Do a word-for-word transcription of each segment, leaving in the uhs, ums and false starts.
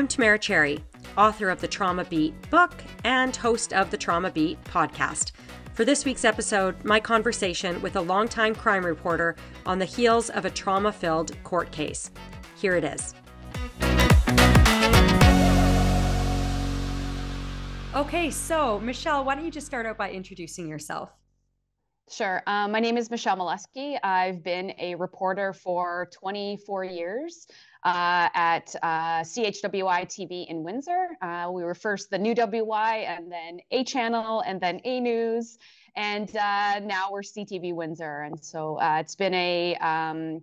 I'm Tamara Cherry, author of the Trauma Beat book and host of the Trauma Beat podcast. For this week's episode, my conversation with a longtime crime reporter on the heels of a trauma-filled court case. Here it is. Okay, so Michelle, why don't you just start out by introducing yourself? Sure. Um, my name is Michelle Maluske. I've been a reporter for twenty-four years uh, at uh, C H W I T V in Windsor. Uh, we were first the new W Y, and then A Channel, and then A News, and uh, now we're C T V Windsor. And so uh, it's been a, um,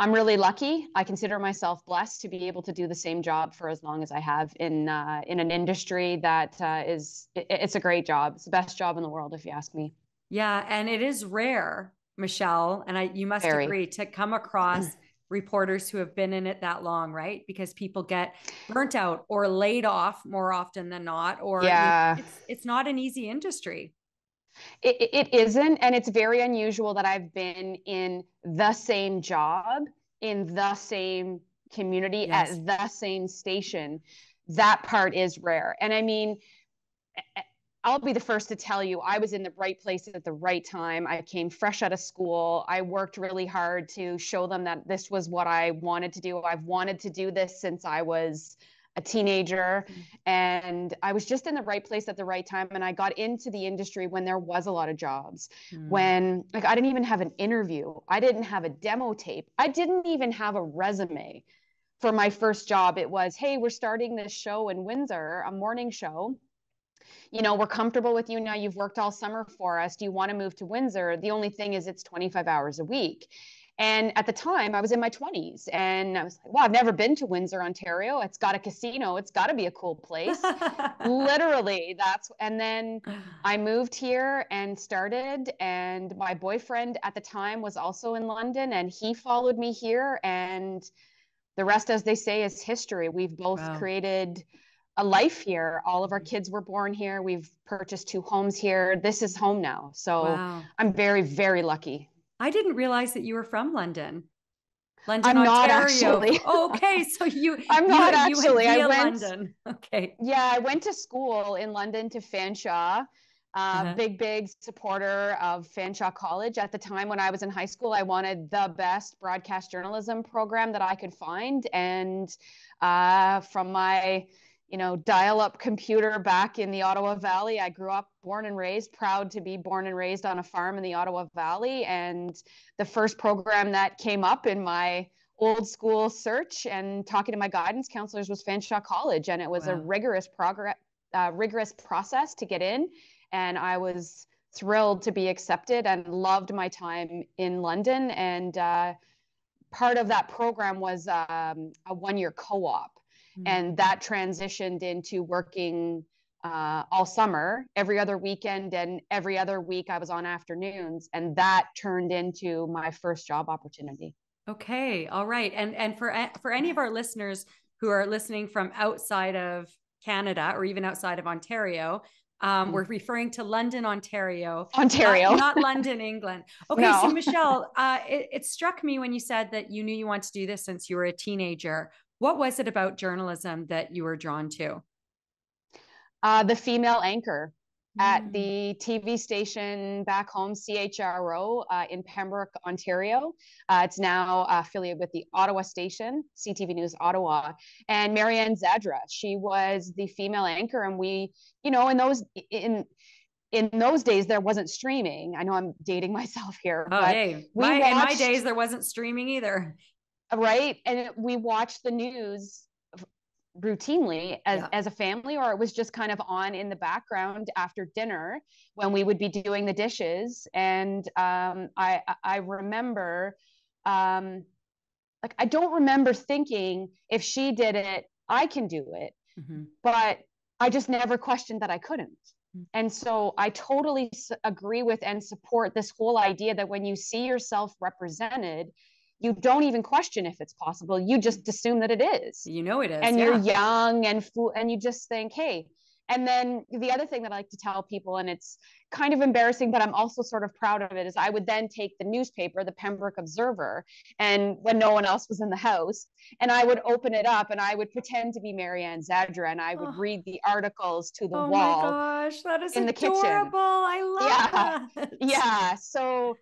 I'm really lucky. I consider myself blessed to be able to do the same job for as long as I have in uh, in an industry that uh, is, it, it's a great job. It's the best job in the world, if you ask me. Yeah, and it is rare, Michelle, and I, you must Very. agree, to come across reporters who have been in it that long, right? Because people get burnt out or laid off more often than not, or yeah. it's, it's not an easy industry. It, it isn't, and it's very unusual that I've been in the same job, in the same community, yes. at the same station. That part is rare. And I mean, I'll be the first to tell you, I was in the right place at the right time. I came fresh out of school. I worked really hard to show them that this was what I wanted to do. I've wanted to do this since I was a teenager, and I was just in the right place at the right time. And I got into the industry when there was a lot of jobs, mm. when like I didn't even have an interview. I didn't have a demo tape. I didn't even have a resume. For my first job, it was, hey, we're starting this show in Windsor, a morning show. You know, we're comfortable with you now. You've worked all summer for us. Do you want to move to Windsor? The only thing is it's twenty-five hours a week. And at the time I was in my twenties and I was like, well, I've never been to Windsor, Ontario. It's got a casino. It's got to be a cool place. Literally that's, and then I moved here and started, and my boyfriend at the time was also in London, and he followed me here, and the rest, as they say, is history. We've both wow. created a life here. All of our kids were born here. We've purchased two homes here. This is home now. So wow. I'm very, very lucky. I didn't realize that you were from London. London, I'm Ontario. Not actually. Okay, so you. I'm you, not actually. You I went. London. Okay. Yeah, I went to school in London to Fanshawe. Uh, uh-huh. Big, big supporter of Fanshawe College. At the time when I was in high school, I wanted the best broadcast journalism program that I could find, and uh, from my. you know, dial-up computer back in the Ottawa Valley. I grew up born and raised, proud to be born and raised on a farm in the Ottawa Valley. And the first program that came up in my old school search and talking to my guidance counselors was Fanshawe College. And it was wow. a rigorous progress, uh, rigorous process to get in. And I was thrilled to be accepted and loved my time in London. And uh, part of that program was um, a one-year co-op. And that transitioned into working uh, all summer, every other weekend, and every other week I was on afternoons. And that turned into my first job opportunity. Okay. All right. And and for, for any of our listeners who are listening from outside of Canada or even outside of Ontario, um, we're referring to London, Ontario. Ontario. Not, not London, England. Okay. No. So Michelle, uh, it, it struck me when you said that you knew you wanted to do this since you were a teenager. What was it about journalism that you were drawn to? Uh, the female anchor mm. at the T V station back home, C H R O, uh, in Pembroke, Ontario. Uh, it's now uh, affiliated with the Ottawa station, C T V News Ottawa. And Marianne Zadra, she was the female anchor. And we, you know, in those in in those days, there wasn't streaming. I know I'm dating myself here. Oh, but hey. we my, watched... In my days, there wasn't streaming either. Right. And we watched the news routinely as, yeah. as a family, or it was just kind of on in the background after dinner when we would be doing the dishes. And um, I, I remember, um, like, I don't remember thinking if she did it, I can do it. Mm-hmm. But I just never questioned that I couldn't. And so I totally agree with and support this whole idea that when you see yourself represented, you don't even question if it's possible. You just assume that it is. You know it is. And yeah. you're young and fool, and you just think, hey, And then the other thing that I like to tell people, and it's kind of embarrassing, but I'm also sort of proud of it, is I would then take the newspaper, the Pembroke Observer, and when no one else was in the house, and I would open it up and I would pretend to be Marianne Zadra, and I would oh. read the articles to the oh wall. Oh my gosh, that is in adorable. The kitchen. I love yeah. that. Yeah. So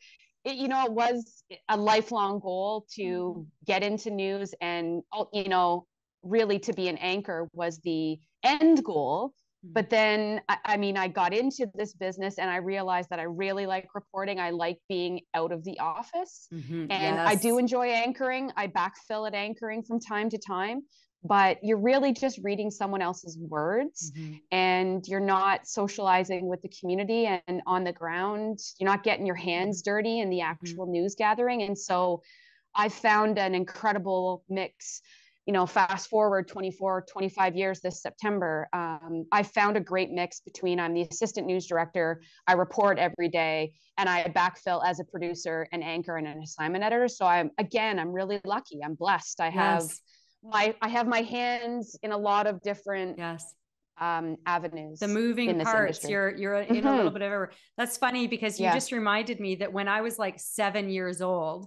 it, you know, it was a lifelong goal to get into news, and, you know, really to be an anchor was the end goal. But then, I, I mean, I got into this business and I realized that I really like reporting. I like being out of the office, mm-hmm, and yes. I do enjoy anchoring. I backfill at anchoring from time to time, but you're really just reading someone else's words, mm-hmm. and you're not socializing with the community and on the ground. You're not getting your hands dirty in the actual mm-hmm. news gathering. And so I found an incredible mix. You know, fast forward twenty-four, twenty-five years this September, um, I found a great mix between I'm the assistant news director, I report every day, and I backfill as a producer, an anchor, and an assignment editor. So I'm, again, I'm really lucky. I'm blessed. I have yes. my, I have my hands in a lot of different yes. um, avenues. The moving parts, industry. you're, you're in mm-hmm. a little bit of a, that's funny because you yeah. just reminded me that when I was like seven years old,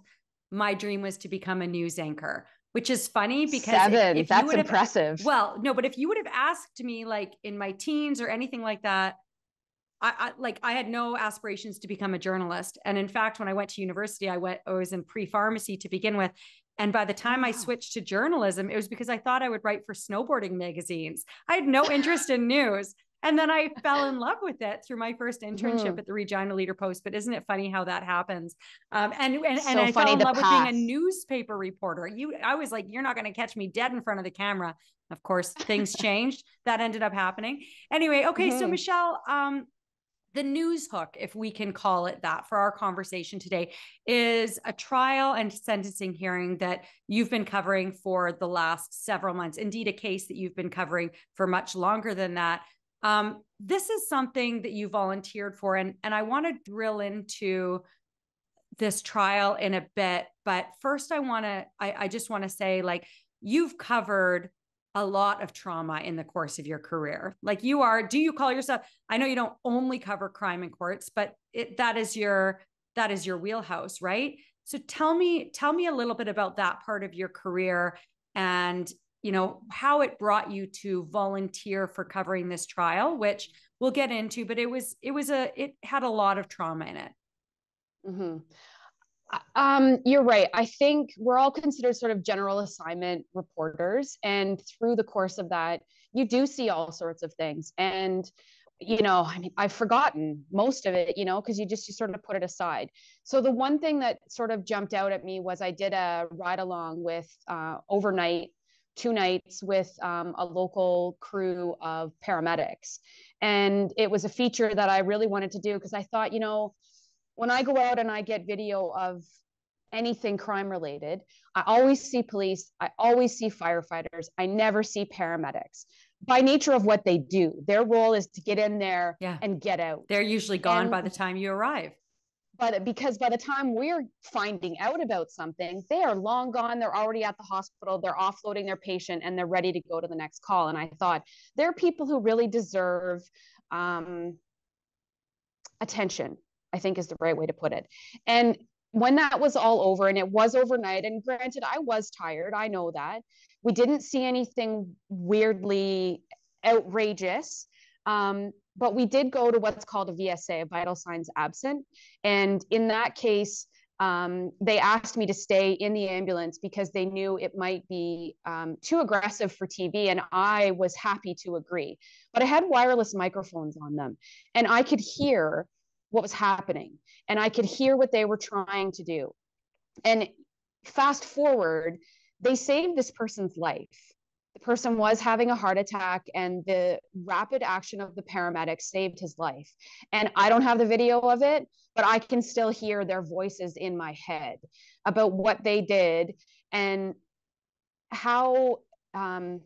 my dream was to become a news anchor. Which is funny because Seven, if, if that's impressive. Have, well, no, but if you would have asked me like in my teens or anything like that, I, I like I had no aspirations to become a journalist. And in fact, when I went to university, I went, I was in pre-pharmacy to begin with. And by the time wow. I switched to journalism, it was because I thought I would write for snowboarding magazines. I had no interest in news. And then I fell in love with it through my first internship mm. at the Regina Leader Post. But isn't it funny how that happens? Um, and and, so and I fell in love path. with being a newspaper reporter. You, I was like, you're not going to catch me dead in front of the camera. Of course, things changed. That ended up happening. Anyway, okay, mm-hmm. so Michelle, um, the news hook, if we can call it that, for our conversation today is a trial and sentencing hearing that you've been covering for the last several months. Indeed, a case that you've been covering for much longer than that. Um, this is something that you volunteered for, and, and I want to drill into this trial in a bit, but first I want to, I, I just want to say, like, you've covered a lot of trauma in the course of your career. Like you are, do you call yourself, I know you don't only cover crime and courts, but it, that is your, that is your wheelhouse, right? So tell me, tell me a little bit about that part of your career and you know, how it brought you to volunteer for covering this trial, which we'll get into, but it was, it was a, it had a lot of trauma in it. Mm-hmm. Um, you're right. I think we're all considered sort of general assignment reporters. And through the course of that, you do see all sorts of things. And, you know, I mean, I've forgotten most of it, you know, because you just, you sort of put it aside. So the one thing that sort of jumped out at me was I did a ride along with uh, overnight two nights with um, a local crew of paramedics. And it was a feature that I really wanted to do because I thought, you know, when I go out and I get video of anything crime related, I always see police, I always see firefighters, I never see paramedics. By nature of what they do, their role is to get in there yeah. and get out. They're usually gone and by the time you arrive. But because by the time we're finding out about something, they are long gone. They're already at the hospital. They're offloading their patient and they're ready to go to the next call. And I thought there are people who really deserve um, attention, I think is the right way to put it. And when that was all over and it was overnight, and granted, I was tired. I know that. We didn't see anything weirdly outrageous. Um, But we did go to what's called a V S A, a vital signs absent. And in that case, um, they asked me to stay in the ambulance because they knew it might be um, too aggressive for T V. And I was happy to agree. But I had wireless microphones on them and I could hear what was happening and I could hear what they were trying to do. And fast forward, they saved this person's life. The person was having a heart attack and the rapid action of the paramedics saved his life. And I don't have the video of it, but I can still hear their voices in my head about what they did and how um,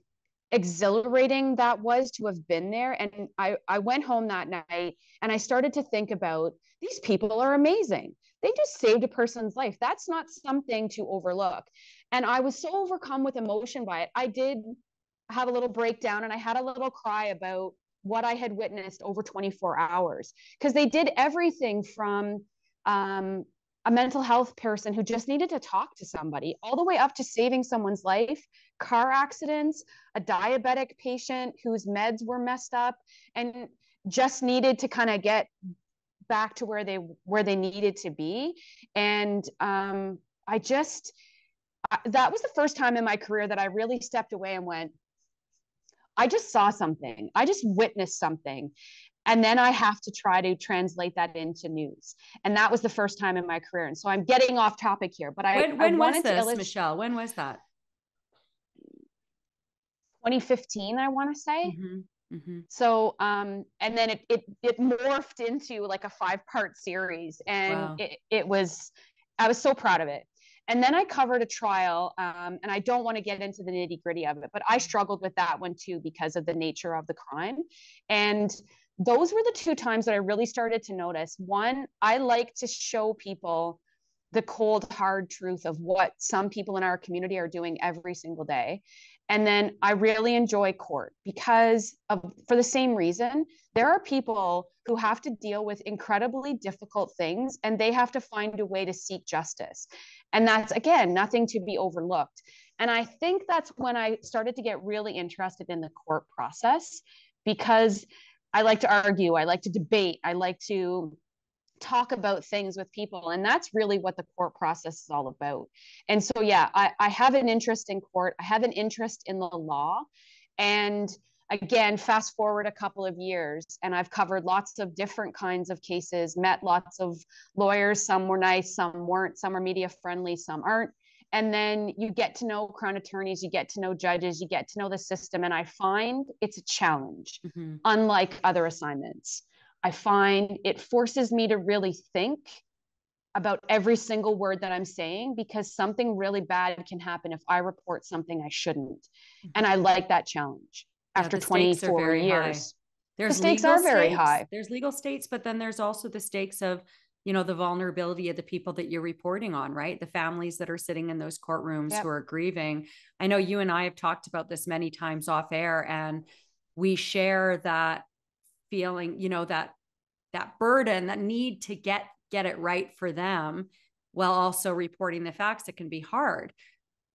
exhilarating that was to have been there. And I, I went home that night and I started to think about, these people are amazing. They just saved a person's life. That's not something to overlook. And I was so overcome with emotion by it. I did have a little breakdown and I had a little cry about what I had witnessed over twenty-four hours, because they did everything from um, a mental health person who just needed to talk to somebody, all the way up to saving someone's life, car accidents, a diabetic patient whose meds were messed up and just needed to kind of get back to where they where they needed to be. And um, I just, I, that was the first time in my career that I really stepped away and went, I just saw something. I just witnessed something. And then I have to try to translate that into news. And that was the first time in my career. And so I'm getting off topic here, but I, when, when I wanted was this, to Michelle, when was that? twenty fifteen, I want to say. Mm-hmm. Mm-hmm. So, um, and then it, it, it morphed into like a five part series, and wow. it, it was, I was so proud of it. And then I covered a trial, um, and I don't want to get into the nitty gritty of it, but I struggled with that one too, because of the nature of the crime. And those were the two times that I really started to notice. One, I like to show people the cold, hard truth of what some people in our community are doing every single day. And then I really enjoy court because of, for the same reason, there are people who have to deal with incredibly difficult things, and they have to find a way to seek justice. And that's, again, nothing to be overlooked. And I think that's when I started to get really interested in the court process, because I like to argue, I like to debate, I like to talk about things with people. And that's really what the court process is all about. And so, yeah, I, I have an interest in court. I have an interest in the law. And again, fast forward a couple of years, and I've covered lots of different kinds of cases, met lots of lawyers. Some were nice, some weren't, some are media friendly, some aren't. And then you get to know Crown attorneys, you get to know judges, you get to know the system. And I find it's a challenge, mm-hmm. unlike other assignments. I find it forces me to really think about every single word that I'm saying, because something really bad can happen if I report something I shouldn't. Mm-hmm. And I like that challenge. After yeah, twenty-four years, the stakes are very high. There's legal stakes, but then there's also the stakes of, you know, the vulnerability of the people that you're reporting on, right? The families that are sitting in those courtrooms yep. who are grieving. I know you and I have talked about this many times off air, and we share that feeling, you know, that, that burden, that need to get, get it right for them, while also reporting the facts. It can be hard.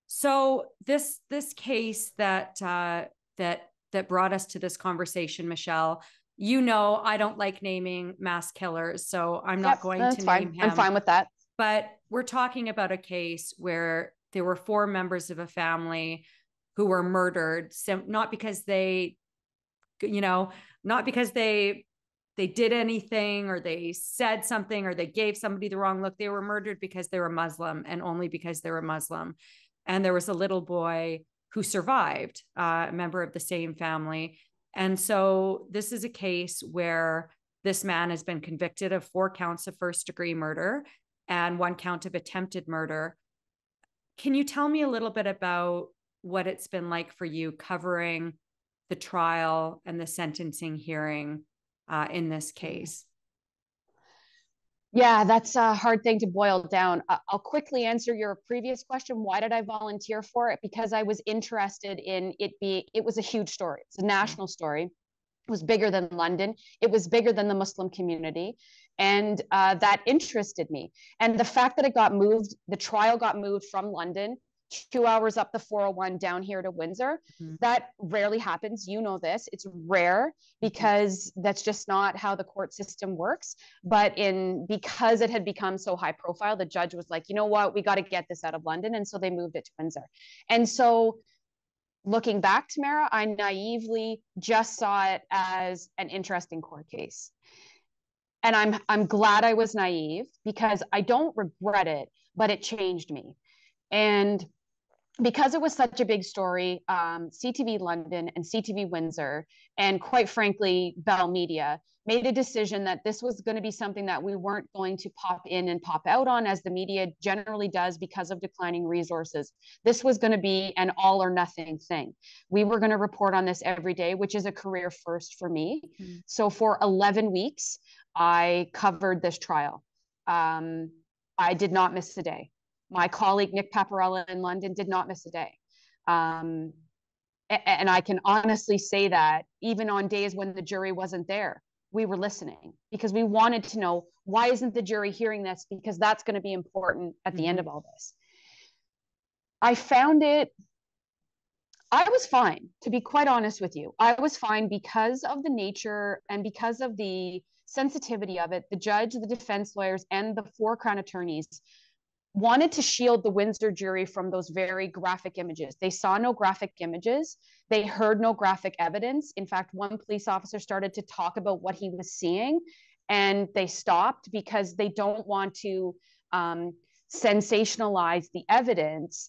So this, this case that, uh, that, that brought us to this conversation, Michelle, you know, I don't like naming mass killers, so I'm not yep, going to fine. name him. I'm fine with that. But we're talking about a case where there were four members of a family who were murdered, so not because they, you know, not because they, they did anything or they said something or they gave somebody the wrong look. They were murdered because they were Muslim, and only because they were Muslim. And there was a little boy who survived, uh, a member of the same family. And so this is a case where this man has been convicted of four counts of first degree murder and one count of attempted murder. Can you tell me a little bit about what it's been like for you covering the trial and the sentencing hearing uh, in this case? Yeah, that's a hard thing to boil down. I'll quickly answer your previous question. Why did I volunteer for it? Because I was interested in it being, it was a huge story. It's a national story. It was bigger than London. It was bigger than the Muslim community. And uh, that interested me. And the fact that it got moved, the trial got moved from London two hours up the four oh one down here to Windsor. Mm-hmm. That rarely happens. You know this. It's rare because that's just not how the court system works. But in because it had become so high profile, the judge was like, you know what, we got to get this out of London. And so they moved it to Windsor. And so looking back, Tamara, I naively just saw it as an interesting court case. And I'm I'm glad I was naive, because I don't regret it, but it changed me. And because it was such a big story, um, C T V London and C T V Windsor, and quite frankly, Bell Media, made a decision that this was going to be something that we weren't going to pop in and pop out on, as the media generally does because of declining resources. This was going to be an all or nothing thing. We were going to report on this every day, which is a career first for me. Mm-hmm. So for eleven weeks, I covered this trial. Um, I did not miss a day. My colleague, Nick Paparella in London, did not miss a day. Um, And I can honestly say that even on days when the jury wasn't there, we were listening because we wanted to know, why isn't the jury hearing this? Because that's going to be important at the end of all this. I found it, I was fine, to be quite honest with you. I was fine because of the nature and because of the sensitivity of it. The judge, the defense lawyers, and the four Crown attorneys wanted to shield the Windsor jury from those very graphic images. They saw no graphic images. They heard no graphic evidence. In fact, one police officer started to talk about what he was seeing, and they stopped because they don't want to um, sensationalize the evidence,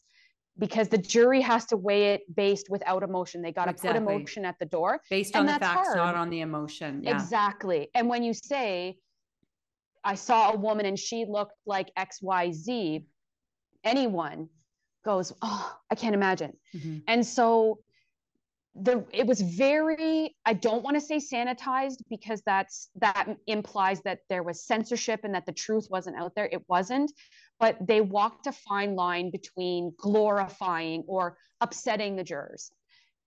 because the jury has to weigh it based without emotion. They got to exactly. put emotion at the door. Based on the facts, hard. Not on the emotion. Yeah. Exactly. And when you say, I saw a woman and she looked like X Y Z, anyone goes, oh, I can't imagine. Mm-hmm. And so the, it was very, I don't want to say sanitized, because that's, that implies that there was censorship and that the truth wasn't out there. It wasn't, but they walked a fine line between glorifying or upsetting the jurors.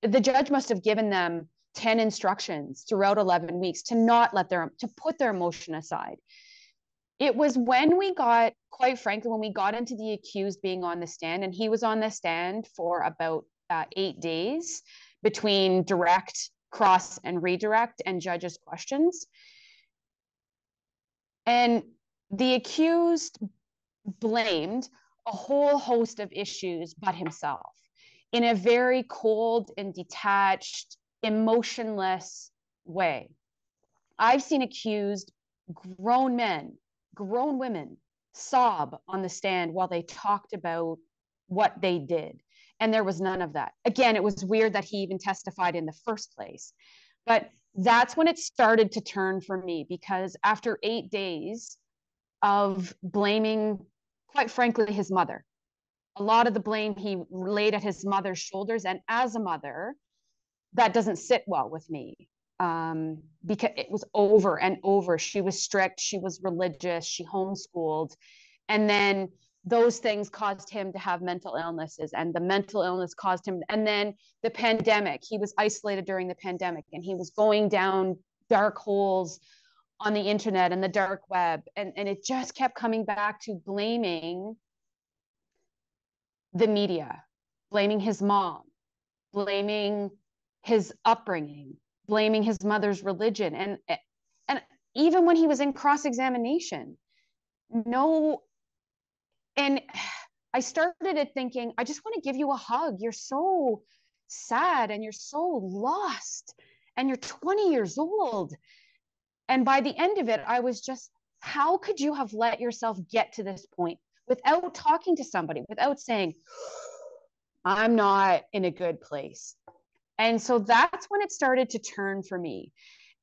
The judge must have given them ten instructions throughout eleven weeks to not let their, to put their emotion aside. It was when we got, quite frankly, when we got into the accused being on the stand, and he was on the stand for about uh, eight days between direct, cross, and redirect, and judges' questions. And the accused blamed a whole host of issues but himself in a very cold and detached, emotionless way. I've seen accused grown men, grown women sob on the stand while they talked about what they did. And there was none of that. Again, it was weird that he even testified in the first place. But that's when it started to turn for me, because after eight days of blaming, quite frankly, his mother, a lot of the blame he laid at his mother's shoulders. And as a mother, that doesn't sit well with me. Um, because it was over and over. She was strict, she was religious, she homeschooled. And then those things caused him to have mental illnesses, and the mental illness caused him. And then the pandemic, he was isolated during the pandemic, and he was going down dark holes on the internet and the dark web. And, and it just kept coming back to blaming the media, blaming his mom, blaming his upbringing, blaming his mother's religion. And, and even when he was in cross-examination, no. And I started at thinking, I just want to give you a hug. You're so sad and you're so lost and you're twenty years old. And by the end of it, I was just, how could you have let yourself get to this point without talking to somebody, without saying, I'm not in a good place? And so that's when it started to turn for me.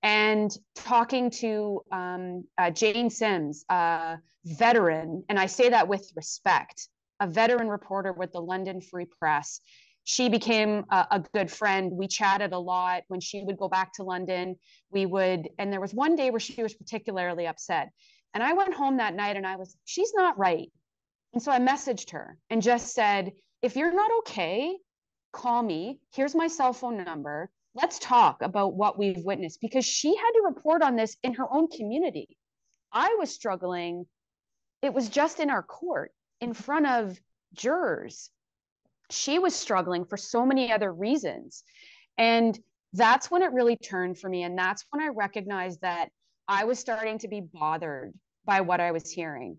And talking to um, uh, Jane Sims, a veteran, and I say that with respect, a veteran reporter with the London Free Press, she became a, a good friend. We chatted a lot. When she would go back to London, we would, and there was one day where she was particularly upset. And I went home that night and I was, she's not right. And so I messaged her and just said, if you're not okay, call me, here's my cell phone number, let's talk about what we've witnessed, because she had to report on this in her own community. I was struggling. It was just in our court, in front of jurors. She was struggling for so many other reasons. And that's when it really turned for me. And that's when I recognized that I was starting to be bothered by what I was hearing.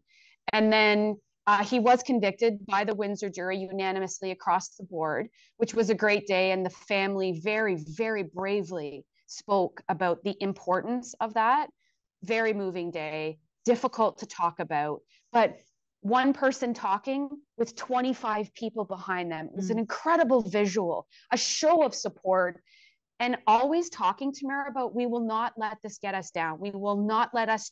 And then Uh, he was convicted by the Windsor jury unanimously across the board, which was a great day. And the family very, very bravely spoke about the importance of that. Very moving day, difficult to talk about. But one person talking with twenty-five people behind them, it was an incredible visual, a show of support. And always talking to Mara about, we will not let this get us down. We will not let us,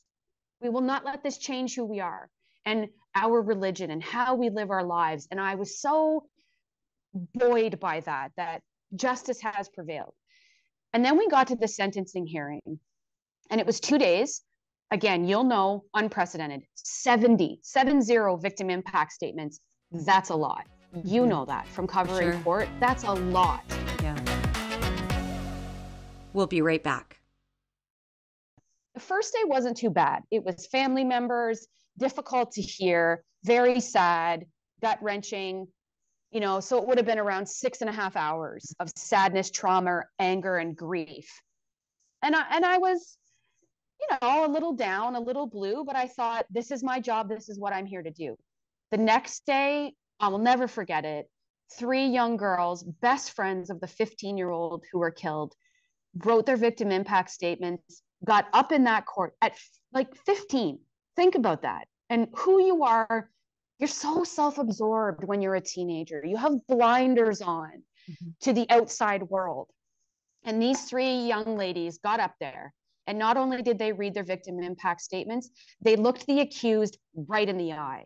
we will not let this change who we are and our religion and how we live our lives. And I was so buoyed by that, that justice has prevailed. And then we got to the sentencing hearing, and it was two days. Again, you'll know, unprecedented, seventy, seven zero victim impact statements. That's a lot. You know that from covering sure. court, that's a lot. Yeah. We'll be right back. The first day wasn't too bad. It was family members, difficult to hear, very sad, gut-wrenching, you know, so it would have been around six and a half hours of sadness, trauma, anger, and grief. And I, and I was, you know, a little down, a little blue, but I thought, this is my job. This is what I'm here to do. The next day, I will never forget it. Three young girls, best friends of the fifteen-year-old who were killed, wrote their victim impact statements, got up in that court at like fifteen. Think about that. And who you are, you're so self-absorbed when you're a teenager. You have blinders on mm-hmm. to the outside world. And these three young ladies got up there, and not only did they read their victim impact statements, they looked the accused right in the eye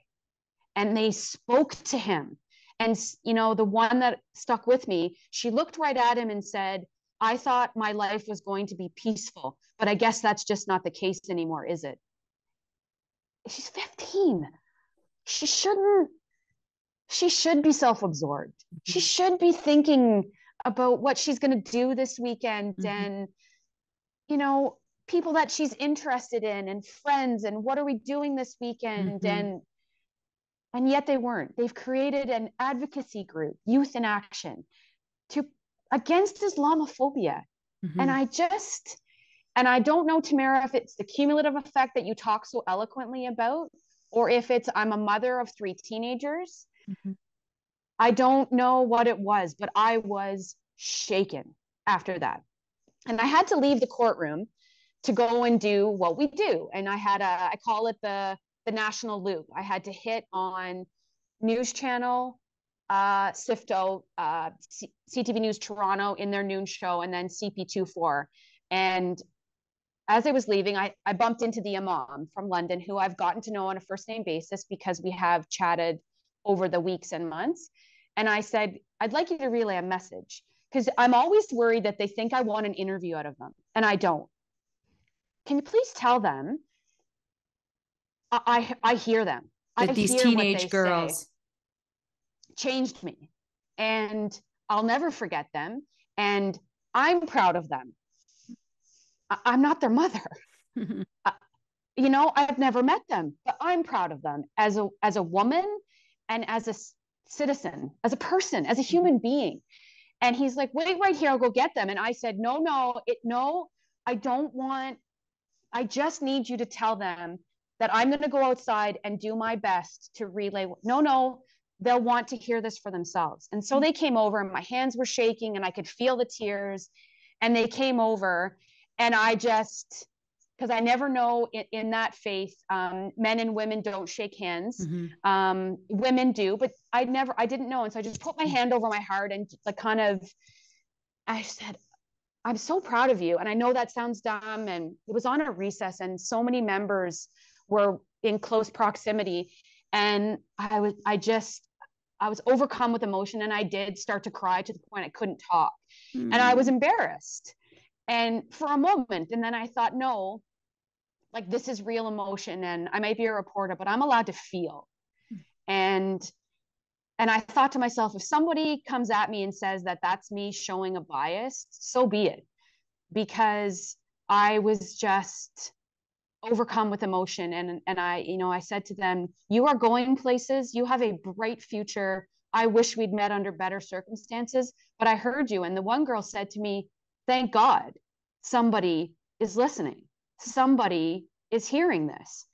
and they spoke to him. And, you know, the one that stuck with me, she looked right at him and said, I thought my life was going to be peaceful, but I guess that's just not the case anymore, is it? She's fifteen. She shouldn't, she should be self-absorbed. She should be thinking about what she's going to do this weekend mm-hmm. and, you know, people that she's interested in and friends and what are we doing this weekend? Mm-hmm. And, and yet they weren't. They've created an advocacy group, Youth in Action, to against Islamophobia. Mm-hmm. And I just, and I don't know, Tamara, if it's the cumulative effect that you talk so eloquently about, or if it's, I'm a mother of three teenagers. Mm-hmm. I don't know what it was, but I was shaken after that. And I had to leave the courtroom to go and do what we do. And I had a, I call it the, the national loop. I had to hit on News Channel, uh, SIFTO, uh, C- CTV News Toronto in their noon show, and then C P twenty-four. And as I was leaving, I, I bumped into the imam from London, who I've gotten to know on a first name basis because we have chatted over the weeks and months. And I said, I'd like you to relay a message, because I'm always worried that they think I want an interview out of them, and I don't. Can you please tell them? I I, I hear them. That I these hear teenage girls changed me, and I'll never forget them. And I'm proud of them. I, I'm not their mother. uh, you know, I've never met them, but I'm proud of them as a as a woman and as a citizen, as a person, as a human being. And he's like, wait right here, I'll go get them. And I said, no, no, it, no, I don't want, I just need you to tell them that I'm going to go outside and do my best to relay. No, no, they'll want to hear this for themselves. And so they came over, and my hands were shaking and I could feel the tears, and they came over, and I just, because I never know in, in that faith, um, men and women don't shake hands. Mm-hmm. Um, women do, but I never, I didn't know. And so I just put my hand over my heart and like kind of, I said, I'm so proud of you. And I know that sounds dumb. And it was on a recess, and so many members were in close proximity. And I was, I just, I was overcome with emotion. And I did start to cry to the point I couldn't talk. Mm-hmm. And I was embarrassed. And for a moment, and then I thought, no, like this is real emotion, and I might be a reporter, but I'm allowed to feel. And, and I thought to myself, if somebody comes at me and says that that's me showing a bias, so be it, because I was just overcome with emotion. And, and I, you know, I said to them, you are going places, you have a bright future. I wish we'd met under better circumstances, but I heard you. And the one girl said to me, thank God somebody is listening. Somebody is hearing this.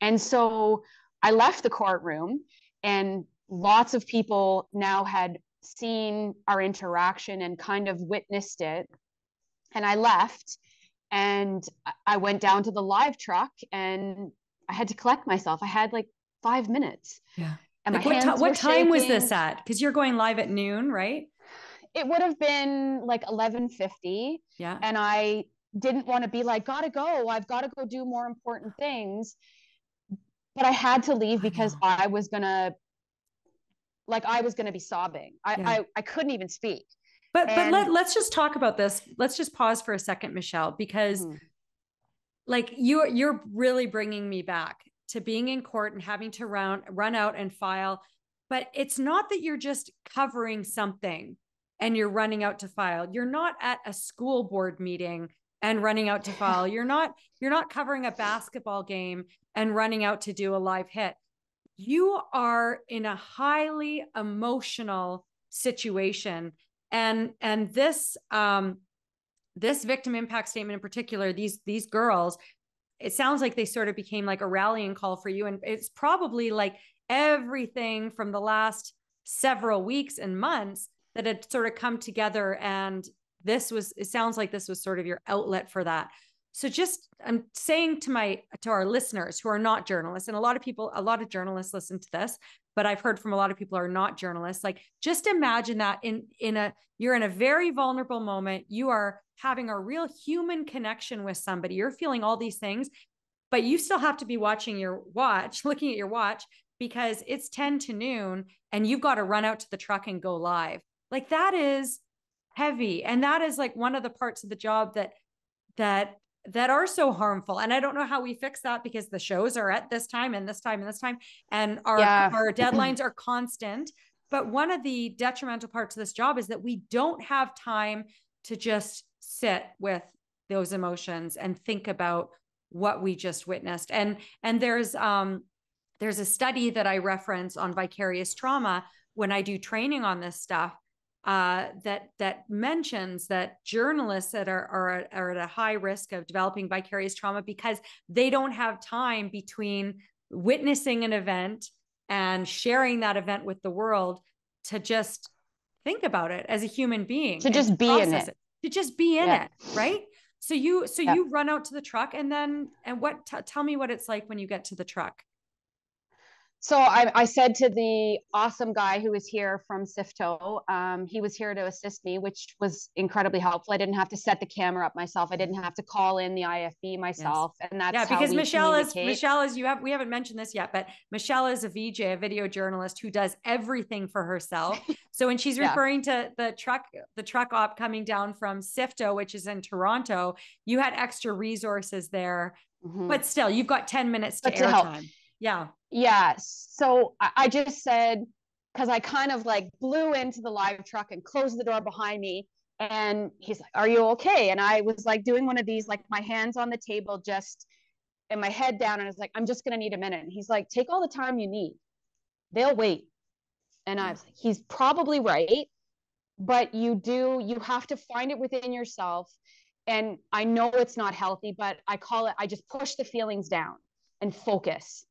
And so I left the courtroom, and lots of people now had seen our interaction and kind of witnessed it. And I left, and I went down to the live truck, and I had to collect myself. I had like five minutes. Yeah. And like my what, hands t- what time shaking. Was this at? Because you're going live at noon, right? It would have been like eleven fifty. Yeah. And I didn't want to be like, gotta go. I've got to go do more important things. But I had to leave because oh. I was going to, like, I was going to be sobbing. I, yeah. I, I couldn't even speak. But, and- but let, let's just talk about this. Let's just pause for a second, Michelle, because mm. like you, you're really bringing me back to being in court and having to round, run out and file. But it's not that you're just covering something. and you're running out to file. You're not at a school board meeting and running out to file. You're not, you're not covering a basketball game and running out to do a live hit. You are in a highly emotional situation. And, and this, um, this victim impact statement in particular, these, these girls, it sounds like they sort of became like a rallying call for you. And it's probably like everything from the last several weeks and months that had sort of come together. And this was, it sounds like this was sort of your outlet for that. So just, I'm saying to my, to our listeners who are not journalists, and a lot of people, a lot of journalists listen to this, but I've heard from a lot of people who are not journalists, like just imagine that in, in a, you're in a very vulnerable moment. You are having a real human connection with somebody. You're feeling all these things, but you still have to be watching your watch, looking at your watch, because it's ten to noon and you've got to run out to the truck and go live. Like that is heavy. And that is like one of the parts of the job that, that, that are so harmful. And I don't know how we fix that, because the shows are at this time and this time and this time, and our, yeah. our deadlines are constant. But one of the detrimental parts of this job is that we don't have time to just sit with those emotions and think about what we just witnessed. And, and there's, um, there's a study that I reference on vicarious trauma when I do training on this stuff, Uh, that that mentions that journalists that are, are, are at a high risk of developing vicarious trauma because they don't have time between witnessing an event and sharing that event with the world to just think about it as a human being. To just be in it. it. To just be in yeah. it, right? So you so yeah. you run out to the truck, and then, and what, t- tell me what it's like when you get to the truck. So I, I said to the awesome guy who was here from SIFTO, um, he was here to assist me, which was incredibly helpful. I didn't have to set the camera up myself. I didn't have to call in the I F B myself, yes. and that's yeah. Because how we Michelle is Michelle is you have we haven't mentioned this yet, but Michelle is a V J, a video journalist who does everything for herself. So when she's referring yeah. to the truck the truck op coming down from SIFTO, which is in Toronto, you had extra resources there, mm-hmm. but still you've got ten minutes to airtime. Yeah. Yeah. So I just said, because I kind of like blew into the live truck and closed the door behind me. And he's like, "Are you okay?" And I was like doing one of these, like my hands on the table, just and my head down. And I was like, "I'm just going to need a minute." And he's like, "Take all the time you need. They'll wait." And I was like, he's probably right. But you do, you have to find it within yourself. And I know it's not healthy, but I call it, I just push the feelings down and focus.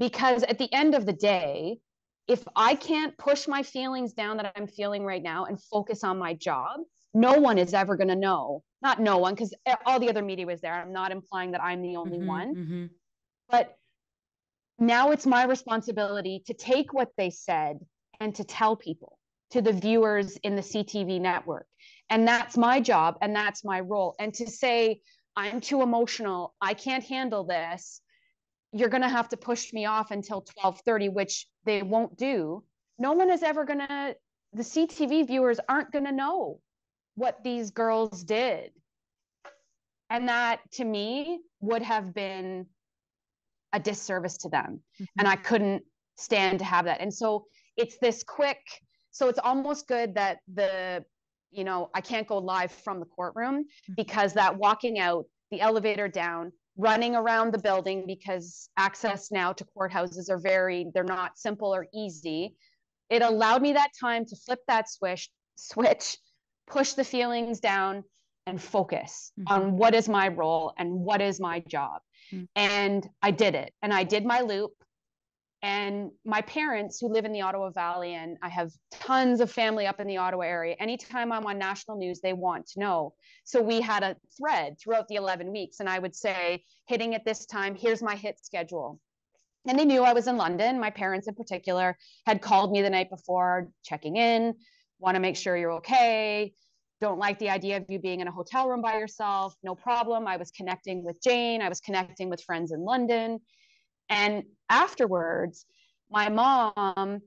Because at the end of the day, if I can't push my feelings down that I'm feeling right now and focus on my job, no one is ever going to know. Not no one, because all the other media was there. I'm not implying that I'm the only mm-hmm, one. Mm-hmm. But now it's my responsibility to take what they said and to tell people, to the viewers in the C T V network. And that's my job and that's my role. And to say, "I'm too emotional, I can't handle this, you're going to have to push me off until twelve thirty, which they won't do. No one is ever going to, the C T V viewers aren't going to know what these girls did. And that to me would have been a disservice to them. Mm-hmm. And I couldn't stand to have that. And so it's this quick, so it's almost good that the, you know, I can't go live from the courtroom, mm-hmm. because that walking out, the elevator down, running around the building, because access now to courthouses are very, they're not simple or easy. It allowed me that time to flip that switch, switch, push the feelings down and focus mm-hmm. on what is my role and what is my job. Mm-hmm. And I did it, and I did my loop. And my parents, who live in the Ottawa Valley, and I have tons of family up in the Ottawa area, anytime I'm on national news, they want to know. So we had a thread throughout the eleven weeks. And I would say, hitting at this time, here's my hit schedule. And they knew I was in London. My parents in particular had called me the night before, checking in, want to make sure you're okay. Don't like the idea of you being in a hotel room by yourself. No problem. I was connecting with Jane. I was connecting with friends in London. And afterwards, my mom,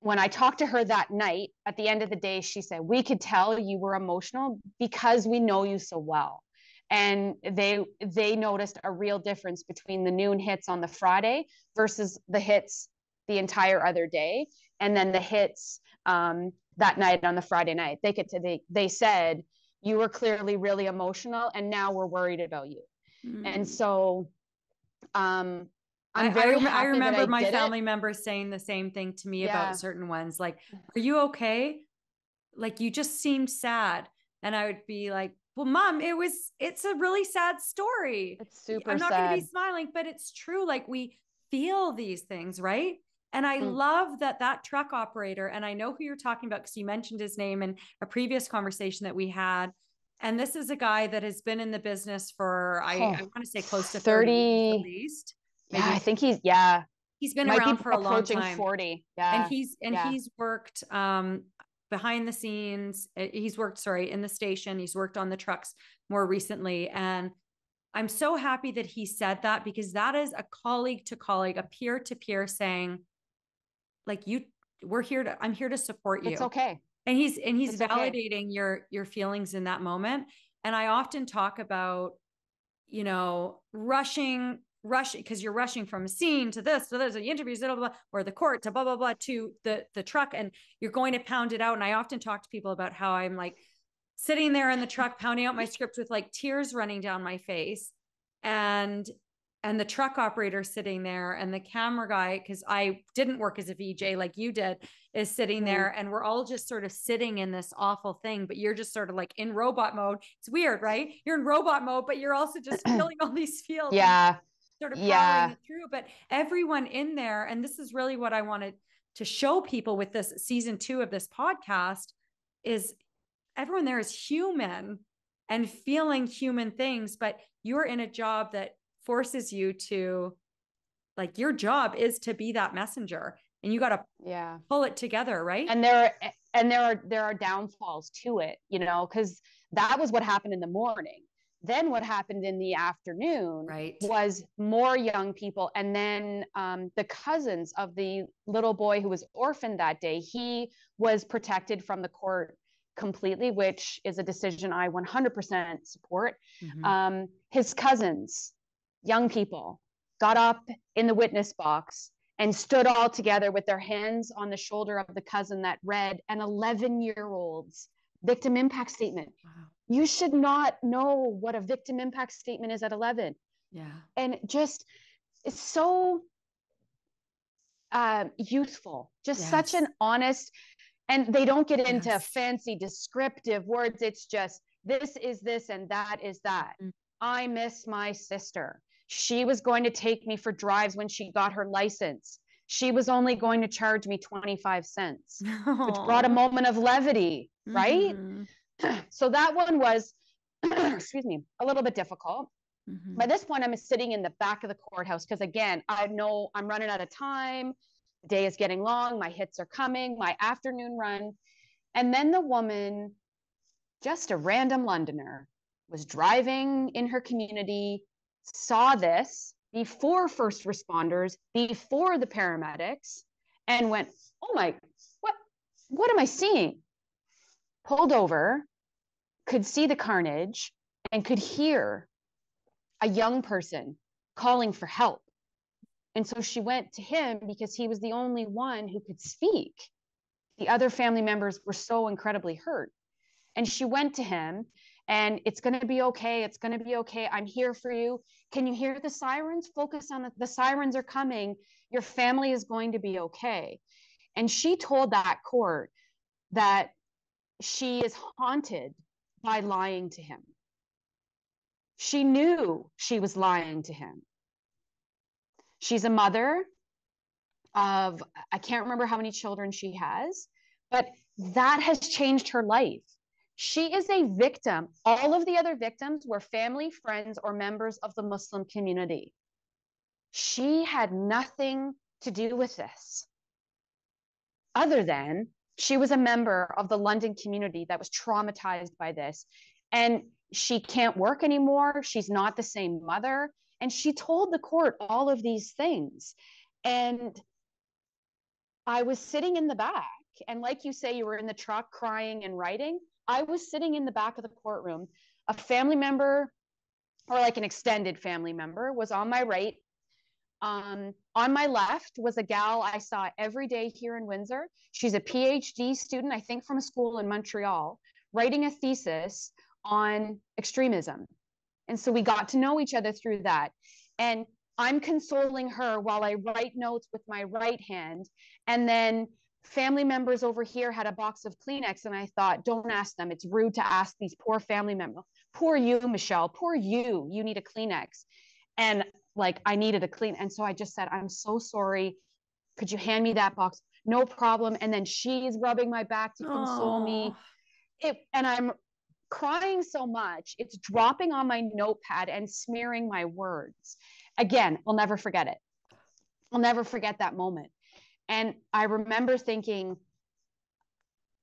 when I talked to her that night, at the end of the day, she said, "We could tell you were emotional because we know you so well." And they they noticed a real difference between the noon hits on the Friday versus the hits the entire other day. And then the hits um, that night on the Friday night. They could they they said, you were clearly really emotional, and now we're worried about you. Mm. And so um I'm very I, I, I remember I my family it. members saying the same thing to me yeah. about certain ones, like, are you okay? Like, you just seemed sad. And I would be like, well, mom, it was, it's a really sad story. It's super I'm not sad. Gonna be smiling, but it's true. Like, we feel these things, right? And I mm. love that that truck operator, and I know who you're talking about because you mentioned his name in a previous conversation that we had. And this is a guy that has been in the business for, I, oh, I want to say close to thirty, thirty at least. Maybe. Yeah, I think he's, yeah. He's been Might around be for a long time. Approaching forty. Yeah. And he's, and yeah. he's worked um, behind the scenes. He's worked, sorry, in the station. He's worked on the trucks more recently. And I'm so happy that he said that, because that is a colleague to colleague, a peer to peer saying, like, you, we're here to, I'm here to support you. It's okay. And he's, and he's it's validating okay. your, your feelings in that moment. And I often talk about, you know, rushing rushing because you're rushing from a scene to this, so there's the interviews, blah, blah, blah, or the court to blah, blah, blah, to the, the truck, and you're going to pound it out. And I often talk to people about how I'm like sitting there in the truck, pounding out my script with like tears running down my face, and, and the truck operator sitting there, and the camera guy, cause I didn't work as a V J like you did, is sitting there, and we're all just sort of sitting in this awful thing, but you're just sort of like in robot mode. It's weird, right? You're in robot mode, but you're also just feeling all these feels. Yeah. Sort of powering yeah. it through, but everyone in there, and this is really what I wanted to show people with this season two of this podcast, is everyone there is human and feeling human things, but you're in a job that forces you to, like, your job is to be that messenger, and you got to yeah. pull it together, right? And there are, and there are there are downfalls to it, you know, because that was what happened in the morning. Then what happened in the afternoon right. was more young people. And then um, the cousins of the little boy who was orphaned that day, he was protected from the court completely, which is a decision I one hundred percent support. Mm-hmm. Um, his cousins, young people, got up in the witness box and stood all together with their hands on the shoulder of the cousin that read an eleven-year-old's victim impact statement. Wow. You should not know what a victim impact statement is at eleven. Yeah. And just, it's so uh, youthful, just yes. such an honest, and they don't get into yes. fancy descriptive words. It's just, this is this, and that is that. Mm-hmm. I miss my sister. She was going to take me for drives when she got her license. She was only going to charge me twenty-five cents, Aww. Which brought a moment of levity, right? Mm-hmm. So that one was, excuse me, a little bit difficult. Mm-hmm. By this point, I'm sitting in the back of the courthouse because, again, I know I'm running out of time. The day is getting long. My hits are coming, my afternoon run. And then the woman, just a random Londoner, was driving in her community, saw this before first responders, before the paramedics, and went, oh my, what, what am I seeing? Pulled over, could see the carnage, and could hear a young person calling for help. And so she went to him because he was the only one who could speak. The other family members were so incredibly hurt. And she went to him, and it's going to be okay. It's going to be okay. I'm here for you. Can you hear the sirens? Focus on the, the sirens are coming. Your family is going to be okay. And she told that court that she is haunted by lying to him. She knew she was lying to him. She's a mother of, I can't remember how many children she has, but that has changed her life. She is a victim. All of the other victims were family, friends, or members of the Muslim community. She had nothing to do with this other than she was a member of the London community that was traumatized by this, and she can't work anymore. She's not the same mother. And she told the court all of these things. And I was sitting in the back, and like you say, you were in the truck crying and writing. I was sitting in the back of the courtroom. A family member, or like an extended family member, was on my right. Um, on my left was a gal I saw every day here in Windsor. She's a PhD student, I think from a school in Montreal, writing a thesis on extremism. And so we got to know each other through that. And I'm consoling her while I write notes with my right hand. And then family members over here had a box of Kleenex, and I thought, don't ask them. It's rude to ask these poor family members. Poor you, Michelle. Poor you. You need a Kleenex. And like, I needed a Kleenex. And so I just said, I'm so sorry. Could you hand me that box? No problem. And then she's rubbing my back to console Aww. me. It, and I'm crying so much. It's dropping on my notepad and smearing my words. Again, I'll never forget it. I'll never forget that moment. And I remember thinking,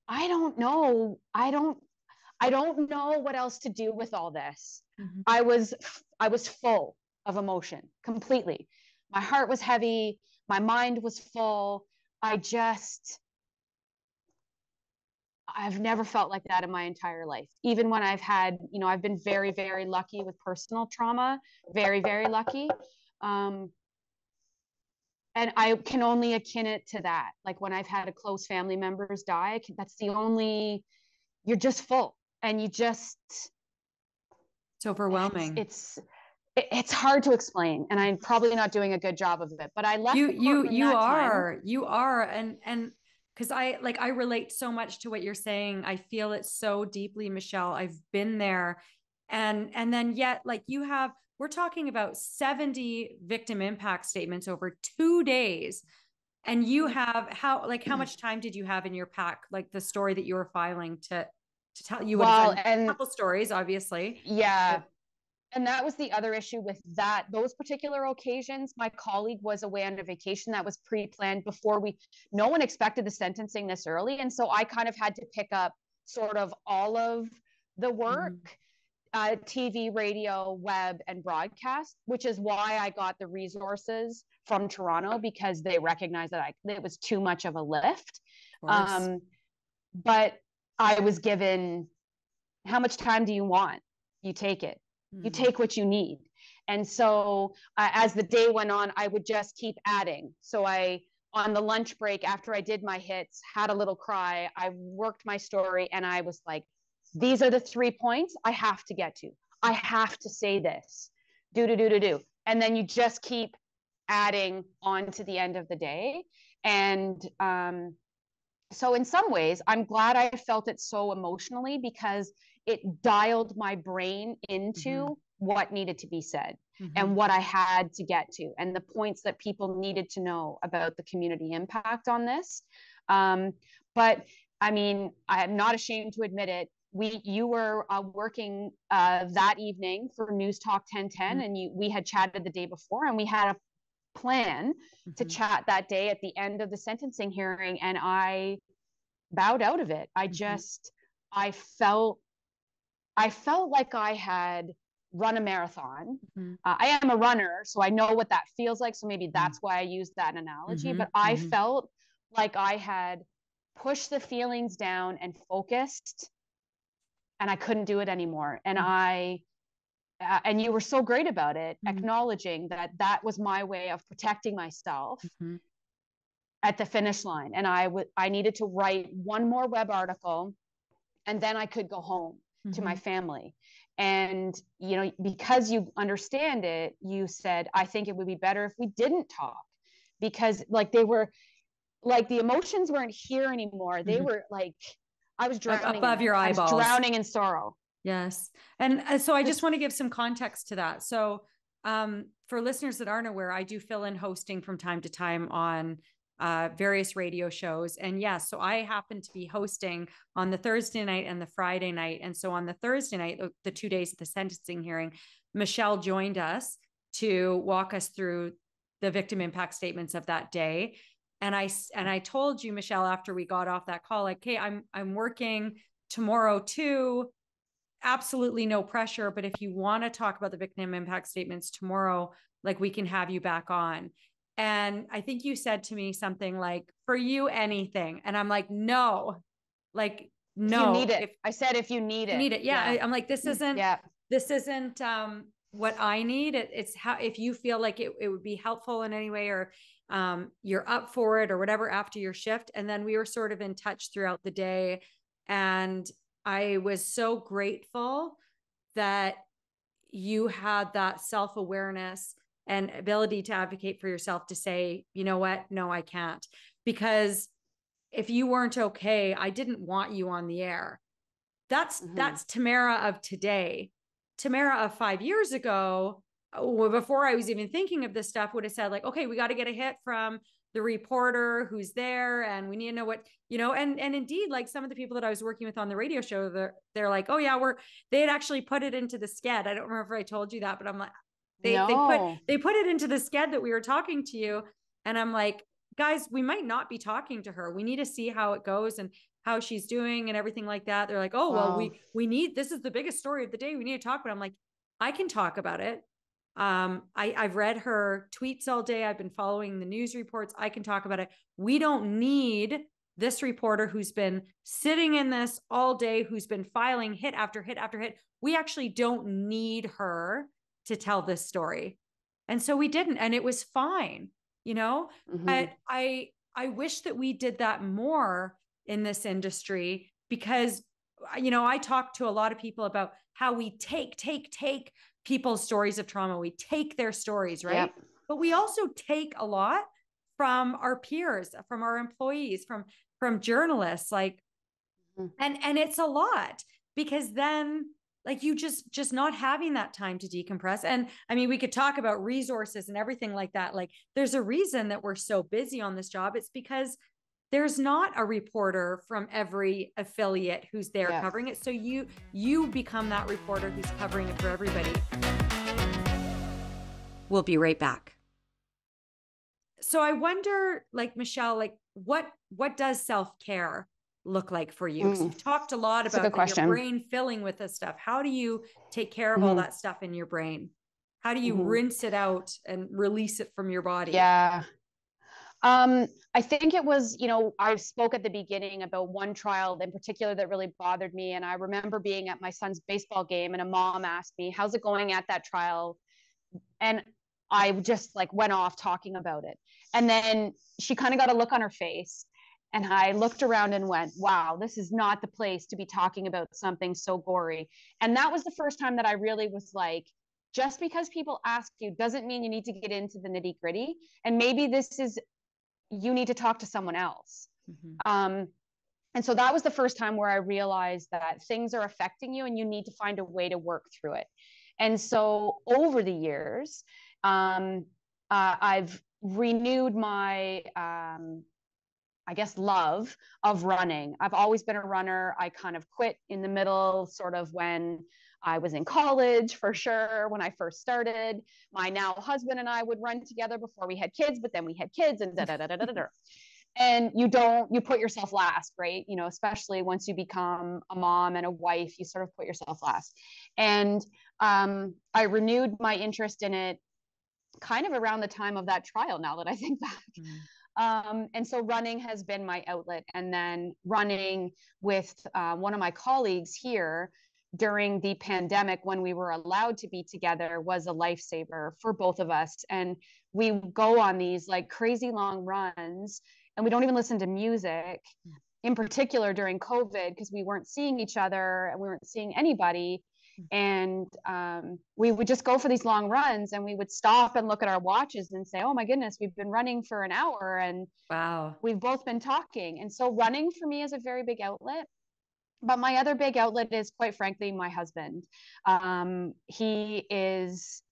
I don't know. I don't, I don't know what else to do with all this. Mm-hmm. I was, I was full of emotion completely. My heart was heavy. My mind was full. I just, I've never felt like that in my entire life. Even when I've had, you know, I've been very, very lucky with personal trauma, very, very lucky. Um, And I can only akin it to that. Like when I've had a close family members die, can, that's the only, you're just full and you just. It's overwhelming. It's, it's, it's hard to explain. And I'm probably not doing a good job of it, but I left. You, you, you are, time. you are. And, and cause I like, I relate so much to what you're saying. I feel it so deeply, Michelle. I've been there. And, and then yet like you have, we're talking about seventy victim impact statements over two days. And you have how, like, how much time did you have in your pack? Like the story that you were filing to, to tell you well, and a couple stories, obviously. Yeah. But and that was the other issue with that. Those particular occasions, my colleague was away on a vacation that was pre-planned before we, no one expected the sentencing this early. And so I kind of had to pick up sort of all of the work. Mm-hmm. Uh, T V, radio, web, and broadcast, which is why I got the resources from Toronto because they recognized that I, it was too much of a lift. Of um, but I was given, how much time do you want? You take it. Mm-hmm. You take what you need. And so uh, as the day went on, I would just keep adding. So I, on the lunch break, after I did my hits, had a little cry, I worked my story and I was like, these are the three points I have to get to. I have to say this, do, do, do, do, do. And then you just keep adding on to the end of the day. And um, so in some ways, I'm glad I felt it so emotionally because it dialed my brain into mm-hmm. what needed to be said mm-hmm. and what I had to get to and the points that people needed to know about the community impact on this. Um, but I mean, I'm not ashamed to admit it. We, you were uh, working uh, that evening for News Talk ten ten, mm-hmm. and you, we had chatted the day before, and we had a plan mm-hmm. to chat that day at the end of the sentencing hearing, and I bowed out of it. I mm-hmm. just, I felt, I felt like I had run a marathon. Mm-hmm. Uh, I am a runner, so I know what that feels like, so maybe that's why I used that analogy, mm-hmm. but I mm-hmm. felt like I had pushed the feelings down and focused. And I couldn't do it anymore. And mm-hmm. I, uh, and you were so great about it, mm-hmm. acknowledging that that was my way of protecting myself mm-hmm. at the finish line. And I would, I needed to write one more web article and then I could go home mm-hmm. to my family. And, you know, because you understand it, you said, I think it would be better if we didn't talk because like they were like, the emotions weren't here anymore. They mm-hmm. were like, I was drowning above your eyeballs, I was drowning in sorrow. Yes. And uh, so I just want to give some context to that. So um, for listeners that aren't aware, I do fill in hosting from time to time on uh, various radio shows. And yes, so I happen to be hosting on the Thursday night and the Friday night. And so on the Thursday night, the two days of the sentencing hearing, Michelle joined us to walk us through the victim impact statements of that day. And I, and I told you, Michelle, after we got off that call, like, hey, I'm, I'm working tomorrow too. Absolutely no pressure. But if you want to talk about the victim impact statements tomorrow, like we can have you back on. And I think you said to me something like, for you, anything. And I'm like, no, like, no, if you need it. If, I said, if you need it, need it. Yeah. yeah. I, I'm like, this isn't, yeah. this isn't, um, what I need. It, it's how, if you feel like it, it would be helpful in any way, or um, you're up for it or whatever after your shift. And then we were sort of in touch throughout the day. And I was so grateful that you had that self-awareness and ability to advocate for yourself, to say, you know what, no, I can't. Because if you weren't okay, I didn't want you on the air. That's, mm-hmm. that's Tamara of today. Tamara of five years ago, before I was even thinking of this stuff, would have said like, okay, we got to get a hit from the reporter who's there, and we need to know what, you know, and, and indeed, like some of the people that I was working with on the radio show, they're, they're like, oh yeah, we're, they had actually put it into the sked. I don't remember if I told you that, but I'm like, they, no. they put, they put it into the sked that we were talking to you. And I'm like, guys, we might not be talking to her. We need to see how it goes and how she's doing and everything like that. They're like, oh, well, wow. we, we need, this is the biggest story of the day. We need to talk about it. I'm like, I can talk about it. Um, I, I've read her tweets all day. I've been following the news reports. I can talk about it. We don't need this reporter who's been sitting in this all day, who's been filing hit after hit after hit. We actually don't need her to tell this story. And so we didn't, and it was fine, you know, mm-hmm. but I, I wish that we did that more in this industry, because, you know, I talk to a lot of people about how we take, take, take people's stories of trauma. We take their stories, right? Yep. But we also take a lot from our peers, from our employees, from, from journalists, like, mm-hmm. and, and it's a lot, because then like you just, just not having that time to decompress. And I mean, we could talk about resources and everything like that. Like there's a reason that we're so busy on this job. It's because there's not a reporter from every affiliate who's there yeah. covering it. So you, you become that reporter who's covering it for everybody. We'll be right back. So I wonder, like, Michelle, like what, what does self-care look like for you? Mm. You've talked a lot about a your brain filling with this stuff. How do you take care of mm. all that stuff in your brain? How do you mm. rinse it out and release it from your body? Yeah. Um, I think it was, you know, I spoke at the beginning about one trial in particular that really bothered me. And I remember being at my son's baseball game and a mom asked me, how's it going at that trial? And I just like went off talking about it. And then she kind of got a look on her face. And I looked around and went, wow, this is not the place to be talking about something so gory. And that was the first time that I really was like, just because people ask you doesn't mean you need to get into the nitty gritty. And maybe this is, you need to talk to someone else. Mm-hmm. Um, and so that was the first time where I realized that things are affecting you and you need to find a way to work through it. And so over the years, um, uh, I've renewed my, um, I guess, love of running. I've always been a runner. I kind of quit in the middle, sort of when I was in college, for sure. When I first started, my now husband and I would run together before we had kids, but then we had kids and da da da da da da. And you don't, you put yourself last, right? You know, especially once you become a mom and a wife, you sort of put yourself last. And um, I renewed my interest in it kind of around the time of that trial, now that I think back. Mm. Um, and so running has been my outlet. And then running with uh, one of my colleagues here during the pandemic, when we were allowed to be together, was a lifesaver for both of us. And we go on these like crazy long runs and we don't even listen to music, in particular during COVID, because we weren't seeing each other and we weren't seeing anybody. And um, we would just go for these long runs and we would stop and look at our watches and say, oh my goodness, we've been running for an hour and wow, we've both been talking. And so running for me is a very big outlet. But my other big outlet is, quite frankly, my husband. Um, he is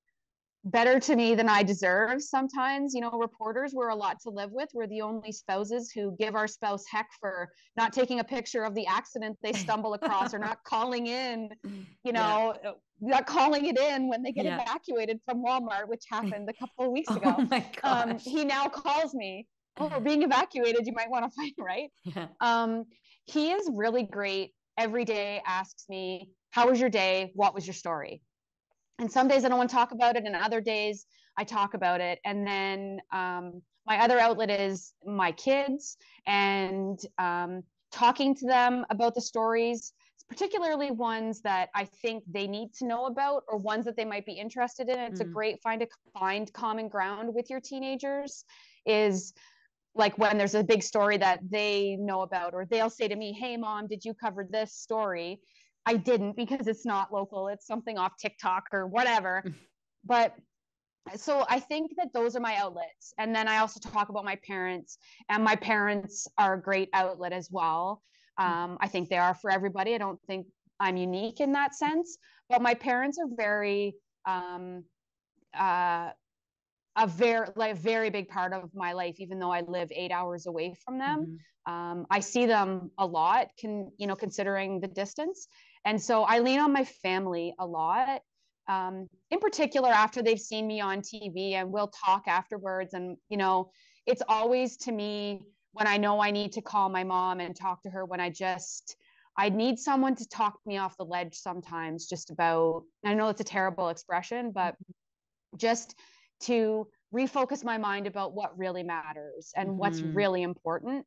better to me than I deserve sometimes. You know, reporters, we're a lot to live with. We're the only spouses who give our spouse heck for not taking a picture of the accident they stumble across or not calling in, you know, yeah. not calling it in when they get yeah. evacuated from Walmart, which happened a couple of weeks ago. Oh my gosh. Um, he now calls me, oh, we're being evacuated. You might want to find, right? Yeah. Um, he is really great. Every day asks me, how was your day? What was your story? And some days I don't want to talk about it, and other days I talk about it. And then um, my other outlet is my kids, and um, talking to them about the stories, particularly ones that I think they need to know about or ones that they might be interested in. It's mm. a great find a find common ground with your teenagers is like when there's a big story that they know about, or they'll say to me, hey mom, did you cover this story? I didn't because it's not local. It's something off TikTok or whatever. But so I think that those are my outlets. And then I also talk about my parents, and my parents are a great outlet as well. Um, I think they are for everybody. I don't think I'm unique in that sense, but my parents are very, um, uh, a very, like, very big part of my life, even though I live eight hours away from them. Mm-hmm. Um, I see them a lot, can, you know, considering the distance. And so I lean on my family a lot, um, in particular after they've seen me on T V, and we'll talk afterwards. And, you know, it's always to me, when I know I need to call my mom and talk to her, when I just, I need someone to talk me off the ledge sometimes, just about, I know it's a terrible expression, but just to refocus my mind about what really matters and mm-hmm. what's really important.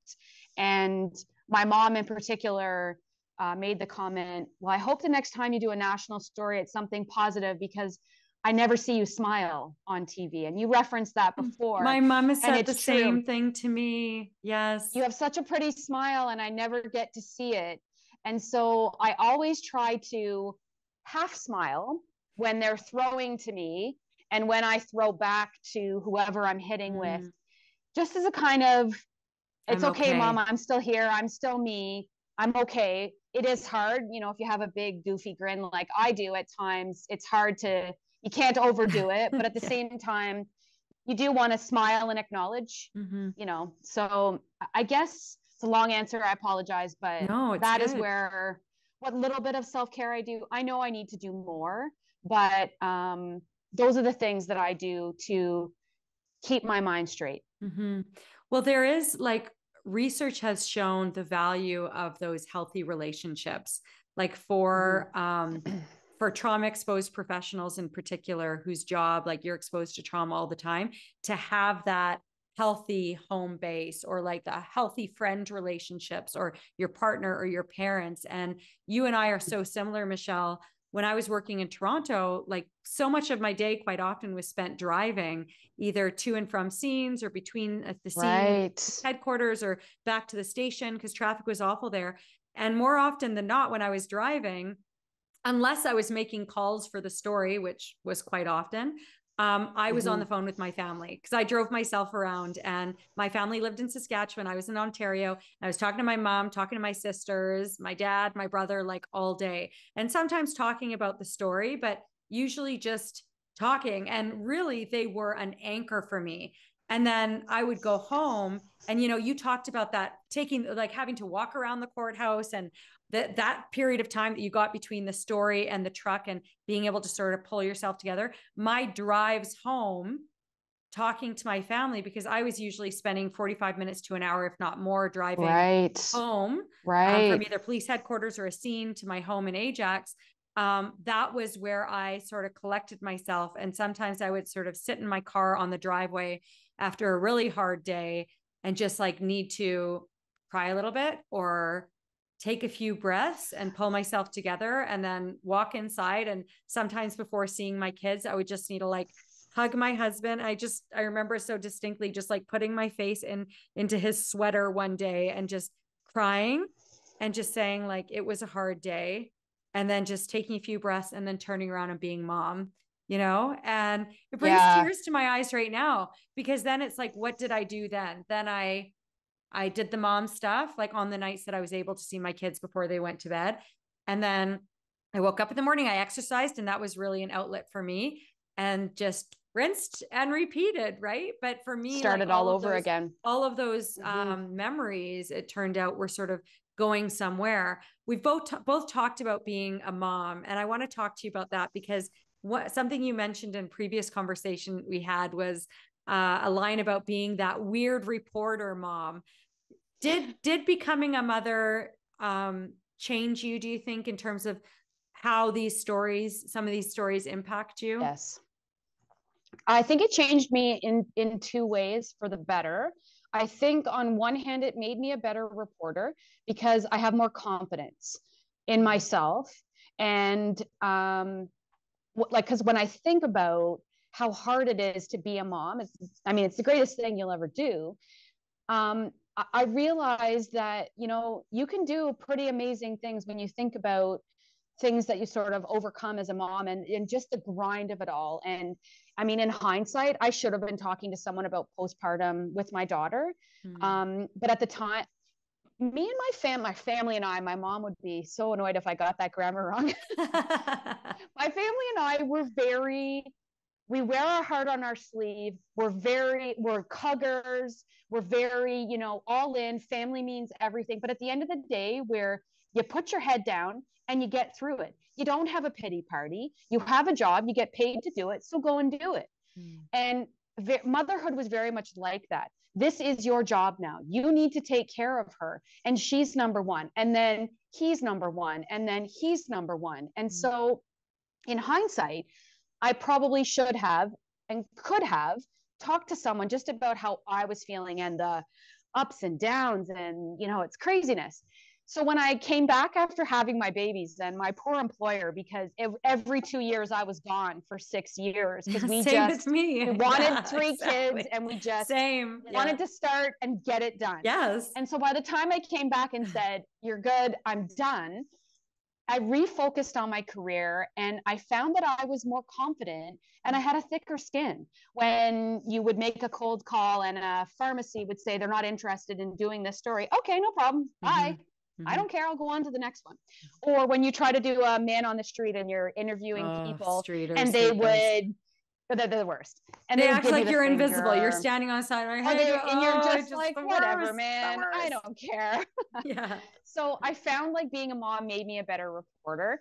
And my mom in particular uh, made the comment, well, I hope the next time you do a national story, it's something positive, because I never see you smile on T V. And you referenced that before. My mom has said the same thing to me. Yes. You have such a pretty smile and I never get to see it. And so I always try to half smile when they're throwing to me and when I throw back to whoever I'm hitting mm-hmm. with, just as a kind of, it's okay, okay, mama, I'm still here. I'm still me. I'm okay. It is hard. You know, if you have a big goofy grin, like I do at times, it's hard to, you can't overdo it, but at the yeah. same time, you do want to smile and acknowledge, mm-hmm. you know, so I guess it's a long answer. I apologize, but no, that good. Is where what little bit of self-care I do. I know I need to do more, but um, those are the things that I do to keep my mind straight. Mm-hmm. Well, there is like research has shown the value of those healthy relationships, like for, mm-hmm. um, for trauma exposed professionals in particular, whose job, like you're exposed to trauma all the time, to have that healthy home base or like the healthy friend relationships or your partner or your parents. And you and I are so similar, Michelle. When I was working in Toronto, like so much of my day quite often was spent driving either to and from scenes or between the scene right. headquarters or back to the station because traffic was awful there. And more often than not, when I was driving, unless I was making calls for the story, which was quite often, um, I was mm-hmm. on the phone with my family because I drove myself around, and my family lived in Saskatchewan. I was in Ontario. I was talking to my mom, talking to my sisters, my dad, my brother, like all day, and sometimes talking about the story, but usually just talking. And really they were an anchor for me. And then I would go home and, you know, you talked about that taking, like having to walk around the courthouse and that, that period of time that you got between the story and the truck and being able to sort of pull yourself together. My drives home, talking to my family, because I was usually spending forty-five minutes to an hour, if not more, driving right. home right. Um, from either police headquarters or a scene to my home in Ajax. Um, that was where I sort of collected myself. And sometimes I would sort of sit in my car on the driveway after a really hard day and just like need to cry a little bit or take a few breaths and pull myself together and then walk inside. And sometimes before seeing my kids, I would just need to like hug my husband. I just, I remember so distinctly just like putting my face in into his sweater one day and just crying and just saying like, it was a hard day. And then just taking a few breaths and then turning around and being mom, you know, and it brings yeah. tears to my eyes right now, because then it's like, what did I do then? Then I, I did the mom stuff, like on the nights that I was able to see my kids before they went to bed. And then I woke up in the morning, I exercised, and that was really an outlet for me, and just rinsed and repeated. Right. But for me, started like all, all over those, again, all of those mm-hmm. um, memories, it turned out were sort of going somewhere. We've both, both talked about being a mom, and I want to talk to you about that, because what something you mentioned in previous conversation we had was uh, a line about being that weird reporter mom. Did, did becoming a mother um, change you, do you think, in terms of how these stories, some of these stories impact you? Yes. I think it changed me in, in two ways for the better. I think on one hand, it made me a better reporter because I have more confidence. in myself. And um, like, because when I think about how hard it is to be a mom, it's, I mean, it's the greatest thing you'll ever do. Um, I, I realized that, you know, you can do pretty amazing things when you think about things that you sort of overcome as a mom, and, and just the grind of it all. And I mean, in hindsight, I should have been talking to someone about postpartum with my daughter. Mm-hmm. Um, but at the time, me and my fam, my family and I, my mom would be so annoyed if I got that grammar wrong. My family and I were very, we wear our heart on our sleeve. We're very, we're cuggers. We're very, you know, all in. Family means everything. But at the end of the day, where you put your head down and you get through it. You don't have a pity party. You have a job, you get paid to do it. So go and do it. Mm. And v- motherhood was very much like that. This is your job now. You need to take care of her. And she's number one. And then he's number one. And then he's number one. And mm. so in hindsight, I probably should have and could have talked to someone just about how I was feeling and the ups and downs and, you know, it's craziness. So when I came back after having my babies and my poor employer, because every two years I was gone for six years because we Same just me. we wanted yeah, three exactly. kids and we just Same. wanted yeah. to start and get it done. Yes. And so by the time I came back and said, "You're good, I'm done," I refocused on my career and I found that I was more confident and I had a thicker skin. When you would make a cold call and a pharmacy would say they're not interested in doing this story, okay, no problem, bye. Mm-hmm. Mm-hmm. I don't care. I'll go on to the next one. Or when you try to do a man on the street and you're interviewing oh, people streeters, and they streeters. would, they're the worst. And they, they act like you're finger. invisible. You're standing on the side of your head. And, and you're just, just like, whatever, worst, man, I don't care. Yeah. So I found like being a mom made me a better reporter.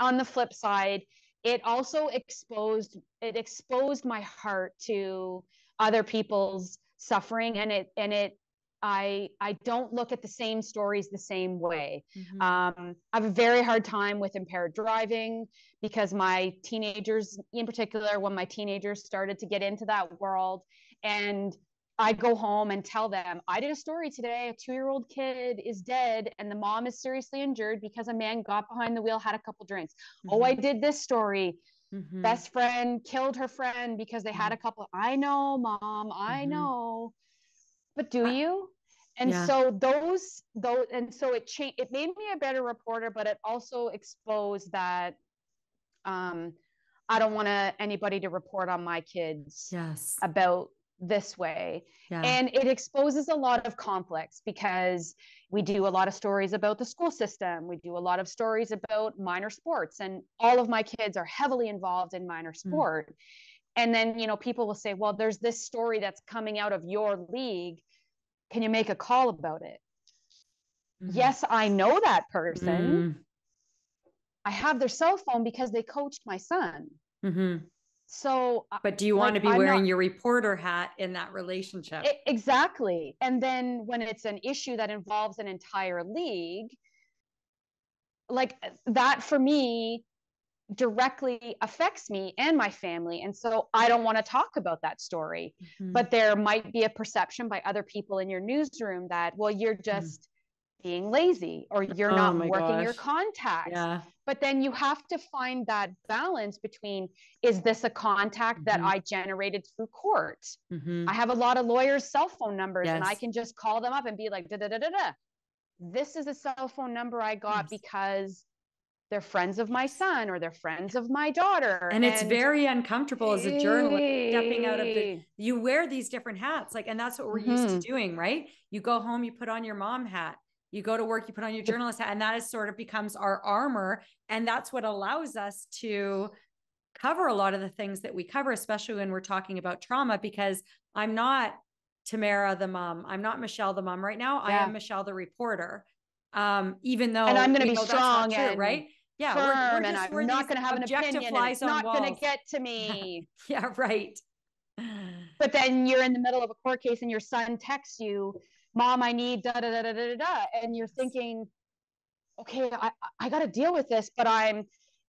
On the flip side, it also exposed, it exposed my heart to other people's suffering, and it, and it, I, I don't look at the same stories the same way. Mm-hmm. Um, I have a very hard time with impaired driving because my teenagers, in particular, when my teenagers started to get into that world, and I go home and tell them, I did a story today, a two-year-old kid is dead and the mom is seriously injured because a man got behind the wheel, had a couple drinks. Mm-hmm. Oh, I did this story. Mm-hmm. Best friend killed her friend because they had a couple. I know, mom, I mm-hmm. know. But do you? And yeah. so those, those, and so it changed, it made me a better reporter, but it also exposed that, um, I don't want to, anybody to report on my kids yes. about this way. Yeah. And it exposes a lot of conflicts because we do a lot of stories about the school system. We do a lot of stories about minor sports, and all of my kids are heavily involved in minor sport. Mm. And then, you know, people will say, well, there's this story that's coming out of your league. Can you make a call about it? Mm-hmm. Yes, I know that person. Mm-hmm. I have their cell phone because they coached my son. Mm-hmm. So, but do you like, want to be I'm wearing not... your reporter hat in that relationship? It, exactly. And then when it's an issue that involves an entire league, like that for me, directly affects me and my family. And so I don't want to talk about that story, mm-hmm. but there might be a perception by other people in your newsroom that, well, you're just mm. being lazy, or you're oh not working gosh. your contacts. Yeah. But then you have to find that balance between, is this a contact mm-hmm. that I generated through court? Mm-hmm. I have a lot of lawyers' cell phone numbers yes. and I can just call them up and be like, da, da, da, da, da. This is a cell phone number I got yes. because they're friends of my son or they're friends of my daughter. And, and it's very uncomfortable as a journalist stepping out of the, you wear these different hats. Like, and that's what we're mm-hmm. used to doing, right? You go home, you put on your mom hat, you go to work, you put on your journalist hat, and that is sort of becomes our armor. And that's what allows us to cover a lot of the things that we cover, especially when we're talking about trauma, because I'm not Tamara, the mom. I'm not Michelle, the mom right now. Yeah. I am Michelle, the reporter. Um, even though and I'm going to be strong, true, and right? Yeah, firm, we're, we're just, and I'm not going to have an opinion. And it's not going to get to me. Yeah, right. But then you're in the middle of a court case, and your son texts you, "Mom, I need da da da da da da," and you're thinking, "Okay, I I got to deal with this." But I'm,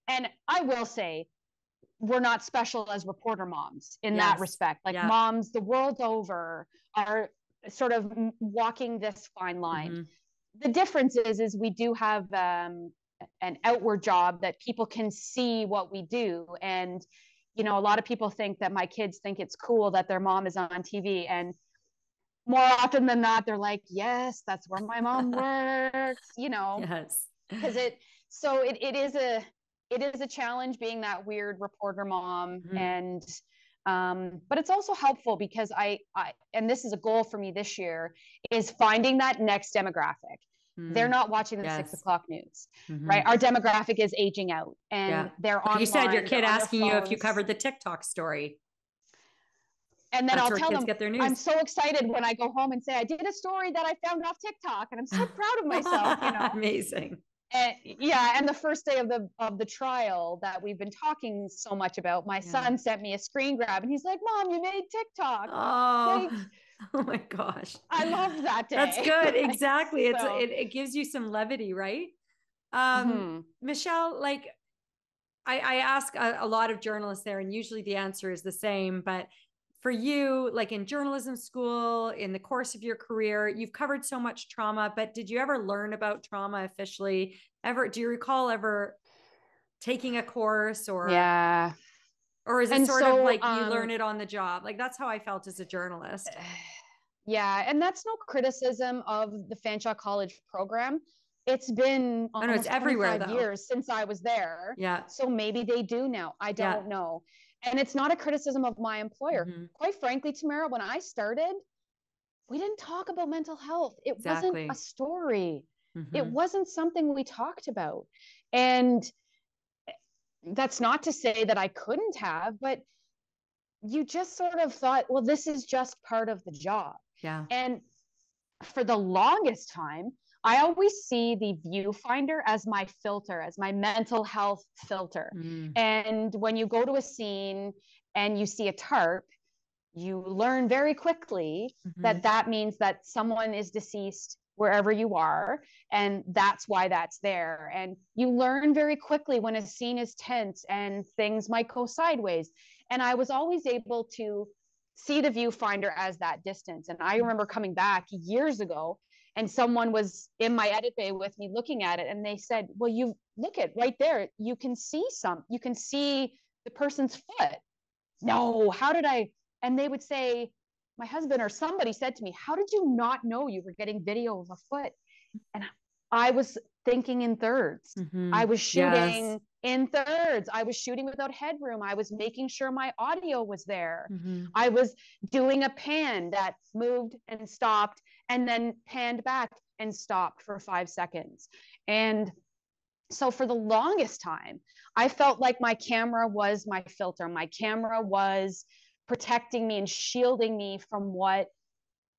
and I will say, we're not special as reporter moms in yes. that respect. Like yeah. moms the world over are sort of walking this fine line. Mm-hmm. The difference is, is we do have um, an outward job that people can see what we do. And, you know, a lot of people think that my kids think it's cool that their mom is on T V. And more often than not, they're like, yes, that's where my mom works, you know, yes. Because it, so it, it is a, it is a challenge being that weird reporter mom. Mm-hmm. And, um, but it's also helpful because I, I, and this is a goal for me this year, is finding that next demographic. Mm. They're not watching the yes. six o'clock news, mm-hmm. right? Our demographic is aging out, and yeah. they're online. You said your kid asking you if you covered the TikTok story. And then That's I'll tell them, get their news. I'm so excited when I go home and say, I did a story that I found off TikTok, and I'm so proud of myself, you know? Amazing. And, yeah. And the first day of the, of the trial that we've been talking so much about, my yeah. son sent me a screen grab and he's like, Mom, you made TikTok. Oh, like, oh my gosh. I love that day. That's good. Exactly. It's, so. it, it gives you some levity, right? Um, mm-hmm. Michelle, like I, I ask a, a lot of journalists there, and usually the answer is the same, but for you, like in journalism school, in the course of your career, you've covered so much trauma, but did you ever learn about trauma officially? Ever, do you recall ever taking a course or? Yeah. Or is it and sort so, of like you um, learn it on the job? Like that's how I felt as a journalist. Yeah. And that's no criticism of the Fanshawe College program. It's been almost know, it's everywhere, years since I was there. Yeah. So maybe they do now. I don't yeah. know. And it's not a criticism of my employer. Mm-hmm. Quite frankly, Tamara, when I started, we didn't talk about mental health. It exactly. wasn't a story. Mm-hmm. It wasn't something we talked about. And that's not to say that I couldn't have, but you just sort of thought, well, this is just part of the job. Yeah. And for the longest time, I always see the viewfinder as my filter, as my mental health filter. Mm. And when you go to a scene and you see a tarp, you learn very quickly mm-hmm. that that means that someone is deceased wherever you are, and that's why that's there. And you learn very quickly when a scene is tense and things might go sideways. And I was always able to see the viewfinder as that distance. And I remember coming back years ago, and someone was in my edit bay with me looking at it, and they said, well, you look at right there, you can see some, you can see the person's foot. No, how did I? And they would say, my husband or somebody said to me, how did you not know you were getting video of a foot? And I was thinking in thirds. Mm-hmm. I was shooting yes. in thirds. I was shooting without headroom. I was making sure my audio was there. Mm-hmm. I was doing a pan that moved and stopped and then panned back and stopped for five seconds. And so for the longest time, I felt like my camera was my filter. My camera was protecting me and shielding me from what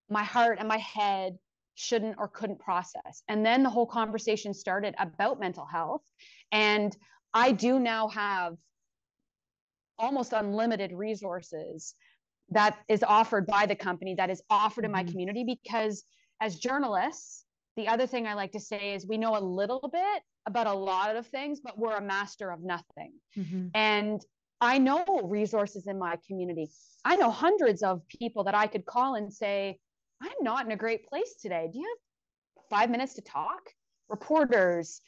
my heart and my head shouldn't or couldn't process. And then the whole conversation started about mental health. And I do now have almost unlimited resources that is offered by the company, that is offered in my community, because as journalists, the other thing I like to say is we know a little bit about a lot of things, but we're a master of nothing. Mm-hmm. And I know resources in my community. I know hundreds of people that I could call and say, I'm not in a great place today. Do you have five minutes to talk? Reporters,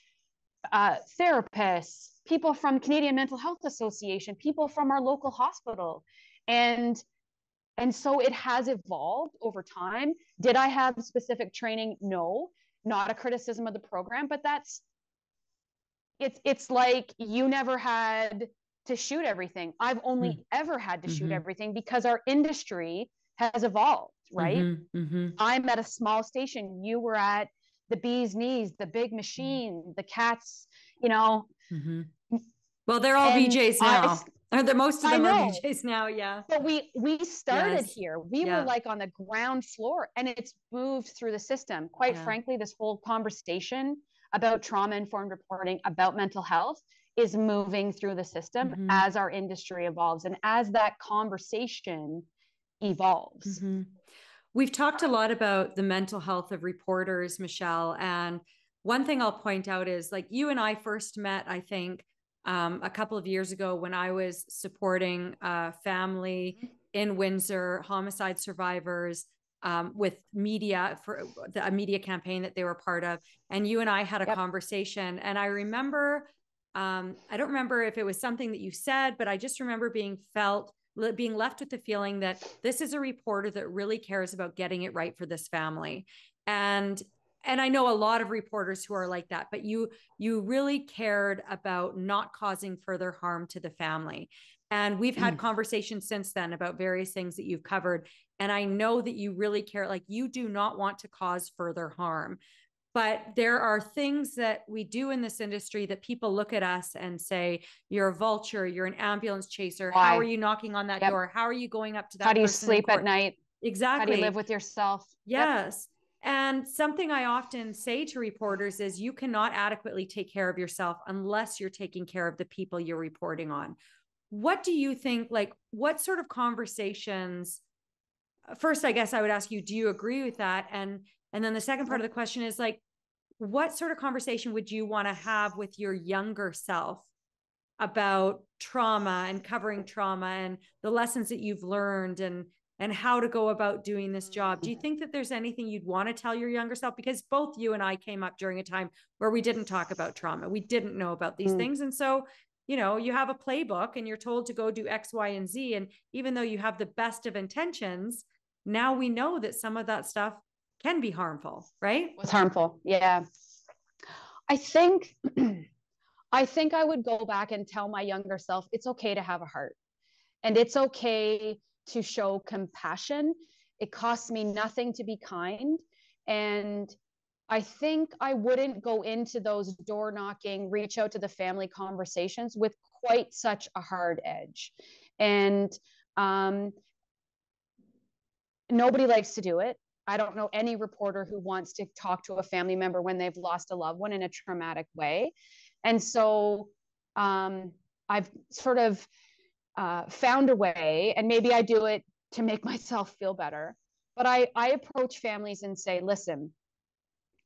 uh, therapists, people from Canadian Mental Health Association, people from our local hospital. And, and so it has evolved over time. Did I have specific training? No, not a criticism of the program, but that's, it's, it's like you never had to shoot everything. I've only mm. ever had to mm-hmm. shoot everything because our industry has evolved, right? Mm-hmm. Mm-hmm. I'm at a small station. You were at the bee's knees, the big machine, mm-hmm. the cats, you know. Mm-hmm. Well, they're all and V Js now. I, or the most of them are V Js now, yeah. But we we started yes. here. We yeah. were like on the ground floor, and it's moved through the system. Quite yeah. frankly, this whole conversation about trauma-informed reporting, about mental health, is moving through the system mm-hmm. as our industry evolves and as that conversation evolves. Mm-hmm. We've talked a lot about the mental health of reporters, Michelle. And one thing I'll point out is, like, you and I first met, I think, um, a couple of years ago when I was supporting a family in Windsor, homicide survivors, um, with media, for the, a media campaign that they were part of. And you and I had a yep. conversation, and I remember, um, I don't remember if it was something that you said, but I just remember being felt, being left with the feeling that this is a reporter that really cares about getting it right for this family. And And I know a lot of reporters who are like that, but you you really cared about not causing further harm to the family. And we've had mm. conversations since then about various things that you've covered. And I know that you really care, like you do not want to cause further harm. But there are things that we do in this industry that people look at us and say, you're a vulture, you're an ambulance chaser. Why? How are you knocking on that yep. door? How are you going up to that person? How do you sleep at night? Exactly. How do you live with yourself? Yes. Yep. And something I often say to reporters is you cannot adequately take care of yourself unless you're taking care of the people you're reporting on. What do you think, like, what sort of conversations? First, I guess I would ask you, do you agree with that? And, and then the second part of the question is like, what sort of conversation would you want to have with your younger self about trauma and covering trauma and the lessons that you've learned and and how to go about doing this job? Do you think that there's anything you'd want to tell your younger self? Because both you and I came up during a time where we didn't talk about trauma. We didn't know about these mm. things. And so, you know, you have a playbook and you're told to go do X, Y, and Z. And even though you have the best of intentions, now we know that some of that stuff can be harmful, right? It's harmful. Yeah. I think, I think I would go back and tell my younger self, it's okay to have a heart, and it's okay to show compassion. It costs me nothing to be kind. And I think I wouldn't go into those door knocking, reach out to the family conversations with quite such a hard edge. And um, nobody likes to do it. I don't know any reporter who wants to talk to a family member when they've lost a loved one in a traumatic way. And so um, I've sort of Uh, found a way, and maybe I do it to make myself feel better, but I, I approach families and say, listen,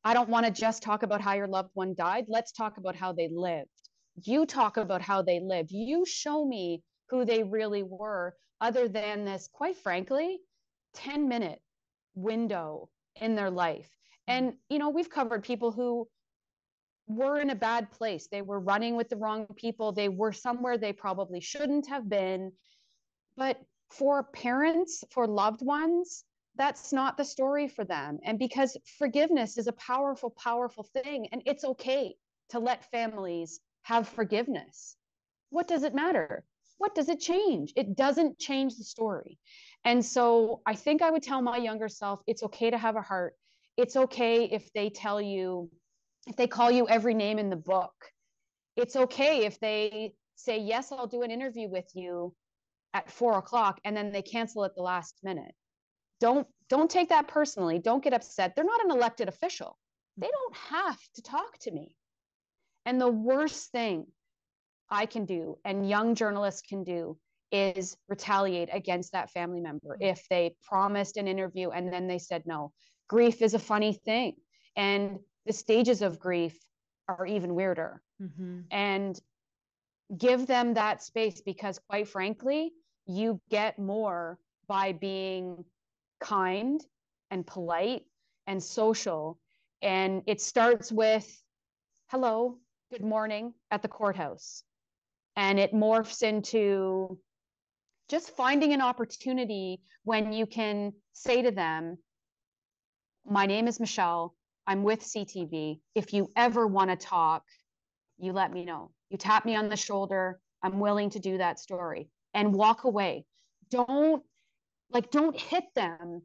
I don't want to just talk about how your loved one died. Let's talk about how they lived. You talk about how they lived. You show me who they really were, other than this, quite frankly, ten minute window in their life. And, you know, we've covered people who were in a bad place. They were running with the wrong people. They were somewhere they probably shouldn't have been. But for parents, for loved ones, that's not the story for them. And because forgiveness is a powerful, powerful thing, and it's okay to let families have forgiveness. What does it matter? What does it change? It doesn't change the story. And so I think I would tell my younger self, it's okay to have a heart. It's okay if they tell you, if they call you every name in the book. It's okay if they say, yes, I'll do an interview with you at four o'clock, and then they cancel at the last minute. Don't, don't take that personally. Don't get upset. They're not an elected official. They don't have to talk to me. And the worst thing I can do, and young journalists can do, is retaliate against that family member if they promised an interview and then they said no. Grief is a funny thing. And the stages of grief are even weirder, mm-hmm. and give them that space, because quite frankly, you get more by being kind and polite and social. And it starts with hello, good morning at the courthouse. And it morphs into just finding an opportunity when you can say to them, my name is Michelle. I'm with C T V. If you ever want to talk, you let me know. You tap me on the shoulder. I'm willing to do that story, and walk away. Don't like, don't hit them.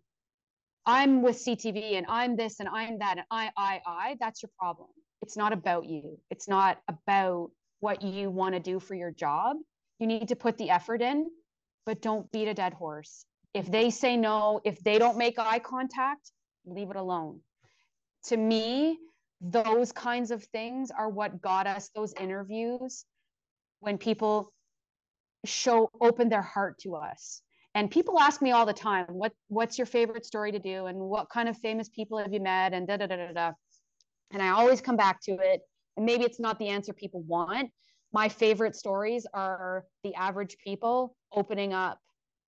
I'm with C T V and I'm this and I'm that and I, I, I. That's your problem. It's not about you. It's not about what you want to do for your job. You need to put the effort in, but don't beat a dead horse. If they say no, if they don't make eye contact, leave it alone. To me, those kinds of things are what got us those interviews, when people show, open their heart to us. And people ask me all the time, what, what's your favorite story to do? And what kind of famous people have you met? And da, da, da, da, da. And I always come back to it. And maybe it's not the answer people want. My favorite stories are the average people opening up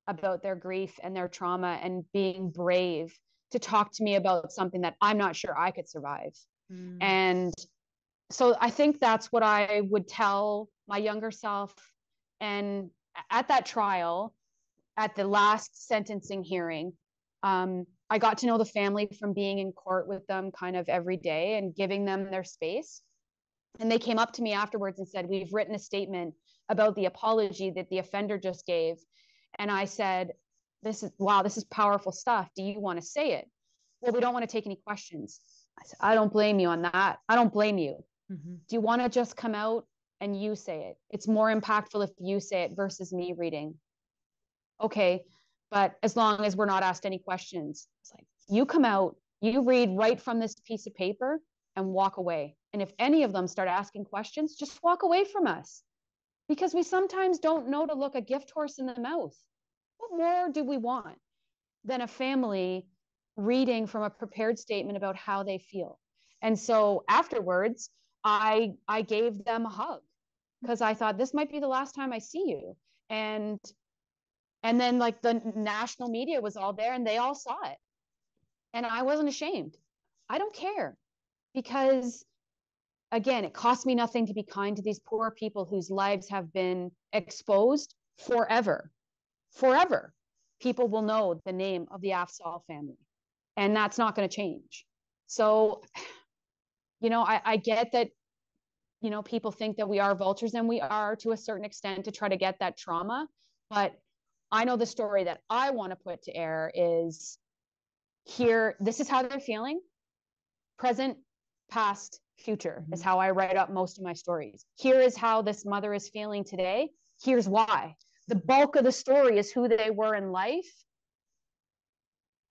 about their grief and their trauma and being brave to talk to me about something that I'm not sure I could survive. Mm. And so I think that's what I would tell my younger self. And at that trial, at the last sentencing hearing, um, I got to know the family from being in court with them kind of every day and giving them their space. And they came up to me afterwards and said, "We've written a statement about the apology that the offender just gave." And I said, "This is, wow, this is powerful stuff. Do you want to say it?" "Well, we don't want to take any questions." I said, "I don't blame you on that. I don't blame you. Mm-hmm. Do you want to just come out and you say it? It's more impactful if you say it versus me reading." "Okay, but as long as we're not asked any questions." It's like, you come out, you read right from this piece of paper and walk away. And if any of them start asking questions, just walk away from us, because we sometimes don't know to look a gift horse in the mouth. What more do we want than a family reading from a prepared statement about how they feel? And so afterwards, I, I gave them a hug, because I thought, this might be the last time I see you. And, and then like the national media was all there and they all saw it. And I wasn't ashamed. I don't care, because again, it costs me nothing to be kind to these poor people whose lives have been exposed forever. Forever. People will know the name of the Afzaal family, and that's not going to change. So, you know, I, I get that, you know, people think that we are vultures, and we are to a certain extent to try to get that trauma. But I know the story that I want to put to air is here. This is how they're feeling. Present, past, future mm-hmm. is how I write up most of my stories. Here is how this mother is feeling today. Here's why. The bulk of the story is who they were in life.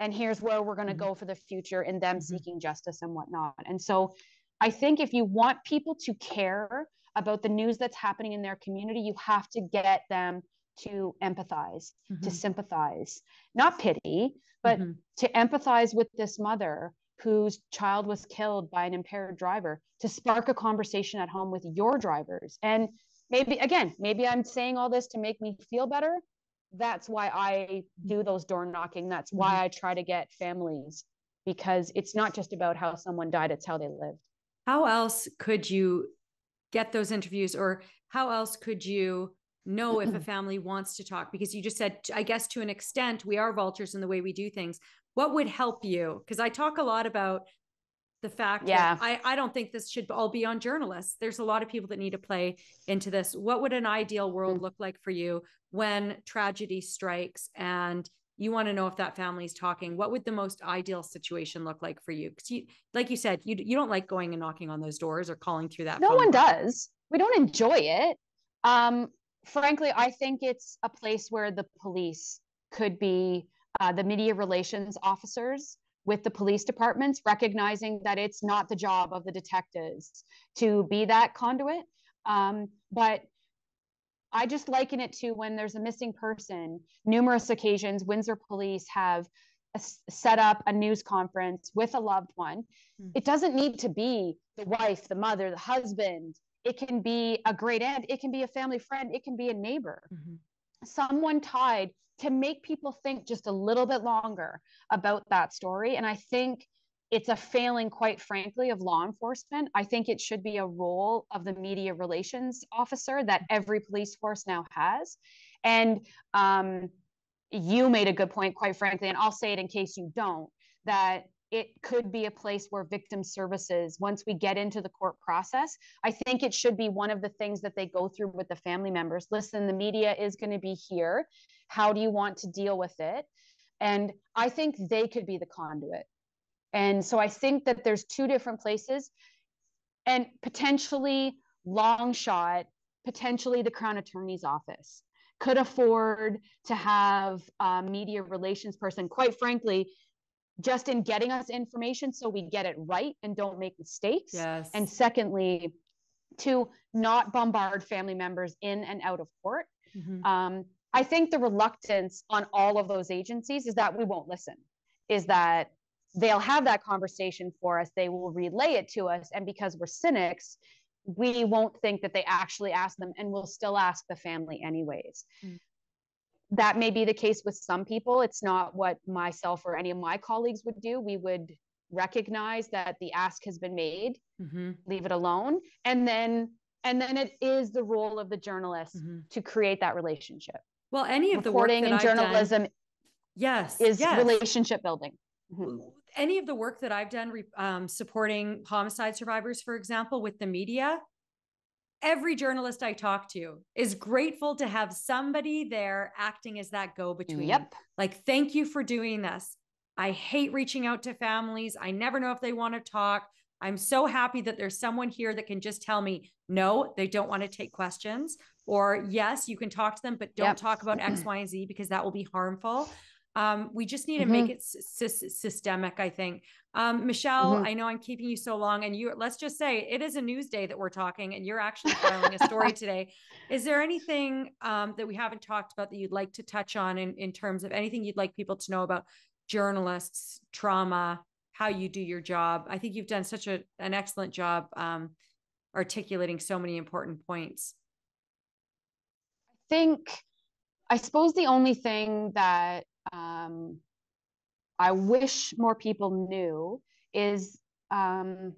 And here's where we're going to go for the future in them seeking justice and whatnot. And so I think if you want people to care about the news that's happening in their community, you have to get them to empathize, mm-hmm. to sympathize, not pity, but mm-hmm. to empathize with this mother whose child was killed by an impaired driver, to spark a conversation at home with your drivers. And Maybe, again, maybe I'm saying all this to make me feel better. That's why I do those door knocking. That's why I try to get families, because it's not just about how someone died, it's how they lived. How else could you get those interviews, or how else could you know if a family wants to talk? Because you just said, I guess to an extent, we are vultures in the way we do things. What would help you? Because I talk a lot about the fact yeah. that I, I don't think this should all be on journalists. There's a lot of people that need to play into this. What would an ideal world mm-hmm. look like for you when tragedy strikes and you want to know if that family is talking? What would the most ideal situation look like for you? Because you, like you said, you, you don't like going and knocking on those doors or calling through that. No one does. We don't enjoy it. Um, frankly, I think it's a place where the police could be uh, the media relations officers with the police departments, recognizing that it's not the job of the detectives to be that conduit. Um, but I just liken it to when there's a missing person. Numerous occasions, Windsor police have a, set up a news conference with a loved one. Mm. It doesn't need to be the wife, the mother, the husband. It can be a great aunt. It can be a family friend. It can be a neighbor. Mm-hmm. Someone tied to make people think just a little bit longer about that story. And I think it's a failing, quite frankly, of law enforcement. I think it should be a role of the media relations officer that every police force now has. And um, you made a good point, quite frankly, and I'll say it in case you don't, that it could be a place where victim services, once we get into the court process, I think it should be one of the things that they go through with the family members. Listen, the media is going to be here. How do you want to deal with it? And I think they could be the conduit. And so I think that there's two different places, and potentially long shot, potentially the Crown Attorney's Office could afford to have a media relations person, quite frankly, just in getting us information so we get it right and don't make mistakes. Yes. And secondly, to not bombard family members in and out of court. Mm-hmm. Um, I think the reluctance on all of those agencies is that we won't listen, is that they'll have that conversation for us. They will relay it to us. And because we're cynics, we won't think that they actually asked them, and we'll still ask the family anyways. Mm-hmm. that may be the case with some people. It's not what myself or any of my colleagues would do. We would recognize that the ask has been made, mm-hmm. leave it alone. And then, and then it is the role of the journalist mm-hmm. to create that relationship. Well, any of Reporting the work that and I've journalism done, yes, is yes. relationship building. Mm-hmm. Any of the work that I've done um, supporting homicide survivors, for example, with the media, every journalist I talk to is grateful to have somebody there acting as that go-between. Yep. Like, thank you for doing this. I hate reaching out to families. I never know if they want to talk. I'm so happy that there's someone here that can just tell me, no, they don't want to take questions. Or yes, you can talk to them, but don't yep. talk about X, Y, and Z because that will be harmful. Um, we just need to mm-hmm. make it sy- systemic, I think. Um, Michelle, mm-hmm. I know I'm keeping you so long, and you, let's just say it is a news day that we're talking and you're actually filing a story today. Is there anything, um, that we haven't talked about that you'd like to touch on in, in terms of anything you'd like people to know about journalists, trauma, how you do your job? I think you've done such a, an excellent job, um, articulating so many important points. I think, I suppose the only thing that Um, I wish more people knew is um,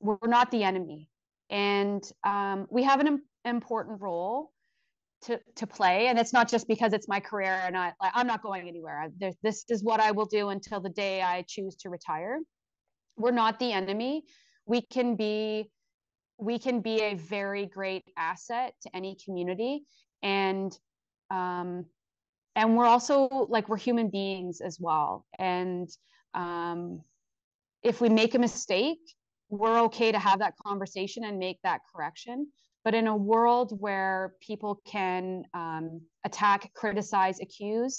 we're not the enemy, and um, we have an im- important role to, to play. And it's not just because it's my career, and I, I'm not going anywhere. I, there, this is what I will do until the day I choose to retire. We're not the enemy. We can be, we can be a very great asset to any community, and um, And we're also, like, we're human beings as well. And um, if we make a mistake, we're okay to have that conversation and make that correction. But in a world where people can um, attack, criticize, accuse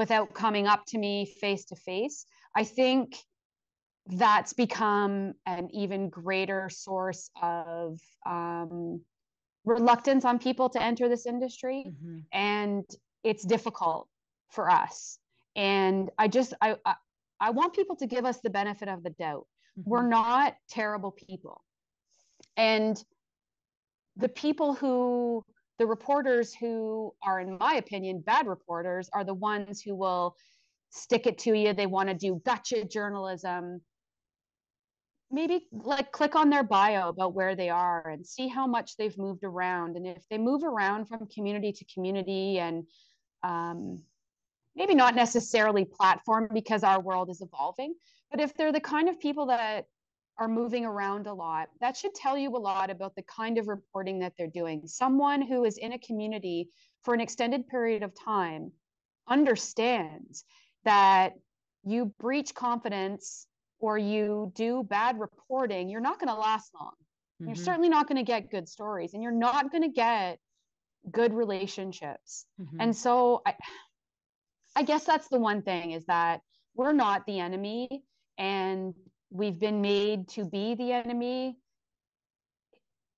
without coming up to me face to face, I think that's become an even greater source of um, reluctance on people to enter this industry. Mm-hmm. And it's difficult for us. And I just, I, I, I want people to give us the benefit of the doubt. Mm-hmm. We're not terrible people. And the people who, the reporters who are, in my opinion, bad reporters are the ones who will stick it to you. They want to do gotcha journalism. Maybe, like, click on their bio about where they are and see how much they've moved around. And if they move around from community to community, and um, maybe not necessarily platform, because our world is evolving, but if they're the kind of people that are moving around a lot, that should tell you a lot about the kind of reporting that they're doing. Someone who is in a community for an extended period of time understands that you breach confidence or you do bad reporting, you're not going to last long. Mm-hmm. You're certainly not going to get good stories, and you're not going to get good relationships. Mm-hmm. And so I, I guess that's the one thing, is that we're not the enemy, and we've been made to be the enemy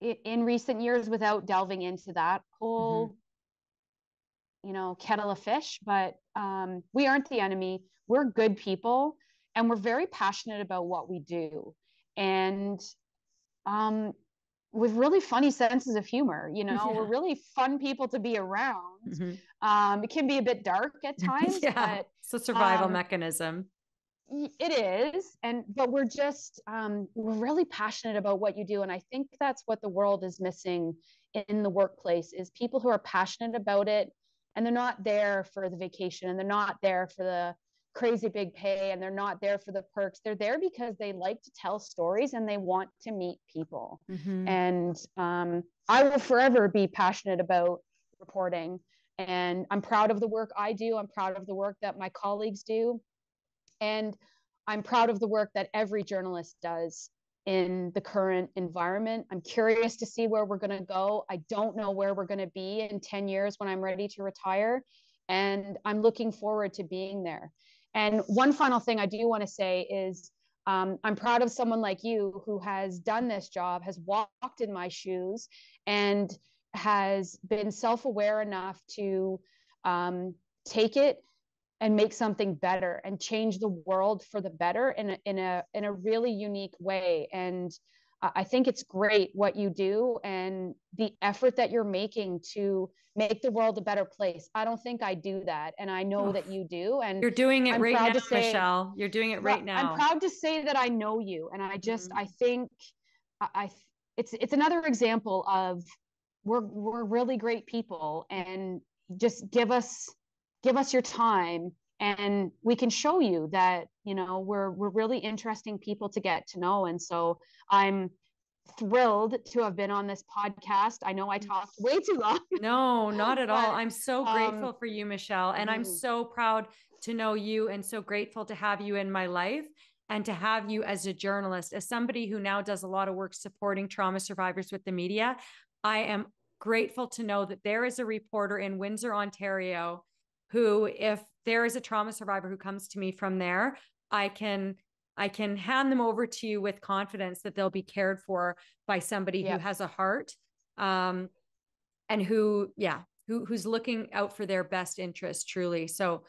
in, in recent years without delving into that whole, mm-hmm. you know, kettle of fish. But um, we aren't the enemy. We're good people. And we're very passionate about what we do, and um, with really funny senses of humor. You know, yeah. We're really fun people to be around. Mm-hmm. Um, it can be a bit dark at times. yeah. But, it's a survival um, mechanism. It is, and but we're just um, we're really passionate about what you do, and I think that's what the world is missing in the workplace: is people who are passionate about it, and they're not there for the vacation, and they're not there for the crazy big pay, and they're not there for the perks. They're there because they like to tell stories and they want to meet people. Mm-hmm. And um, I will forever be passionate about reporting, and I'm proud of the work I do. I'm proud of the work that my colleagues do. And I'm proud of the work that every journalist does in the current environment. I'm curious to see where we're going to go. I don't know where we're going to be in ten years when I'm ready to retire. And I'm looking forward to being there. And one final thing I do want to say is um, I'm proud of someone like you who has done this job, has walked in my shoes, and has been self-aware enough to um, take it and make something better and change the world for the better in a, in a, in a really unique way. And I think it's great what you do and the effort that you're making to make the world a better place. I don't think I do that. And I know oh, that you do. And you're doing it I'm right now, say, Michelle. You're doing it right now. I'm proud to say that I know you. And I just, mm-hmm. I think I, it's, it's another example of we're, we're really great people, and just give us, give us your time, and we can show you that, you know, we're, we're really interesting people to get to know. And so I'm thrilled to have been on this podcast. I know I talked way too long. No, not at but, all. I'm so grateful um, for you, Michelle. And I'm so proud to know you, and so grateful to have you in my life, and to have you as a journalist, as somebody who now does a lot of work supporting trauma survivors with the media. I am grateful to know that there is a reporter in Windsor, Ontario, who, if there is a trauma survivor who comes to me from there, I can, I can hand them over to you with confidence that they'll be cared for by somebody yeah. who has a heart, um, and who, yeah, who, who's looking out for their best interest, truly. So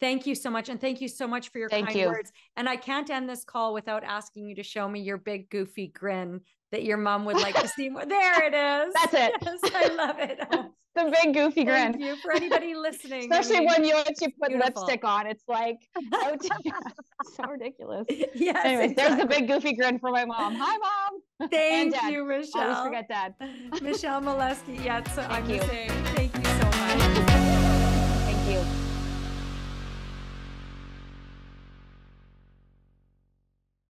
thank you so much. And thank you so much for your thank kind you. words. And I can't end this call without asking you to show me your big goofy grin that your mom would like to see more. There it is. That's it. Yes, I love it. Oh, the big goofy grin. Thank you for anybody listening. Especially I mean, when you once you put beautiful. lipstick on, it's like, oh, so ridiculous. Yes. Anyways, exactly. There's the big goofy grin for my mom. Hi, mom. Thank you, Michelle. Always forget that. Michelle Maluske. Yeah, so I'm the same.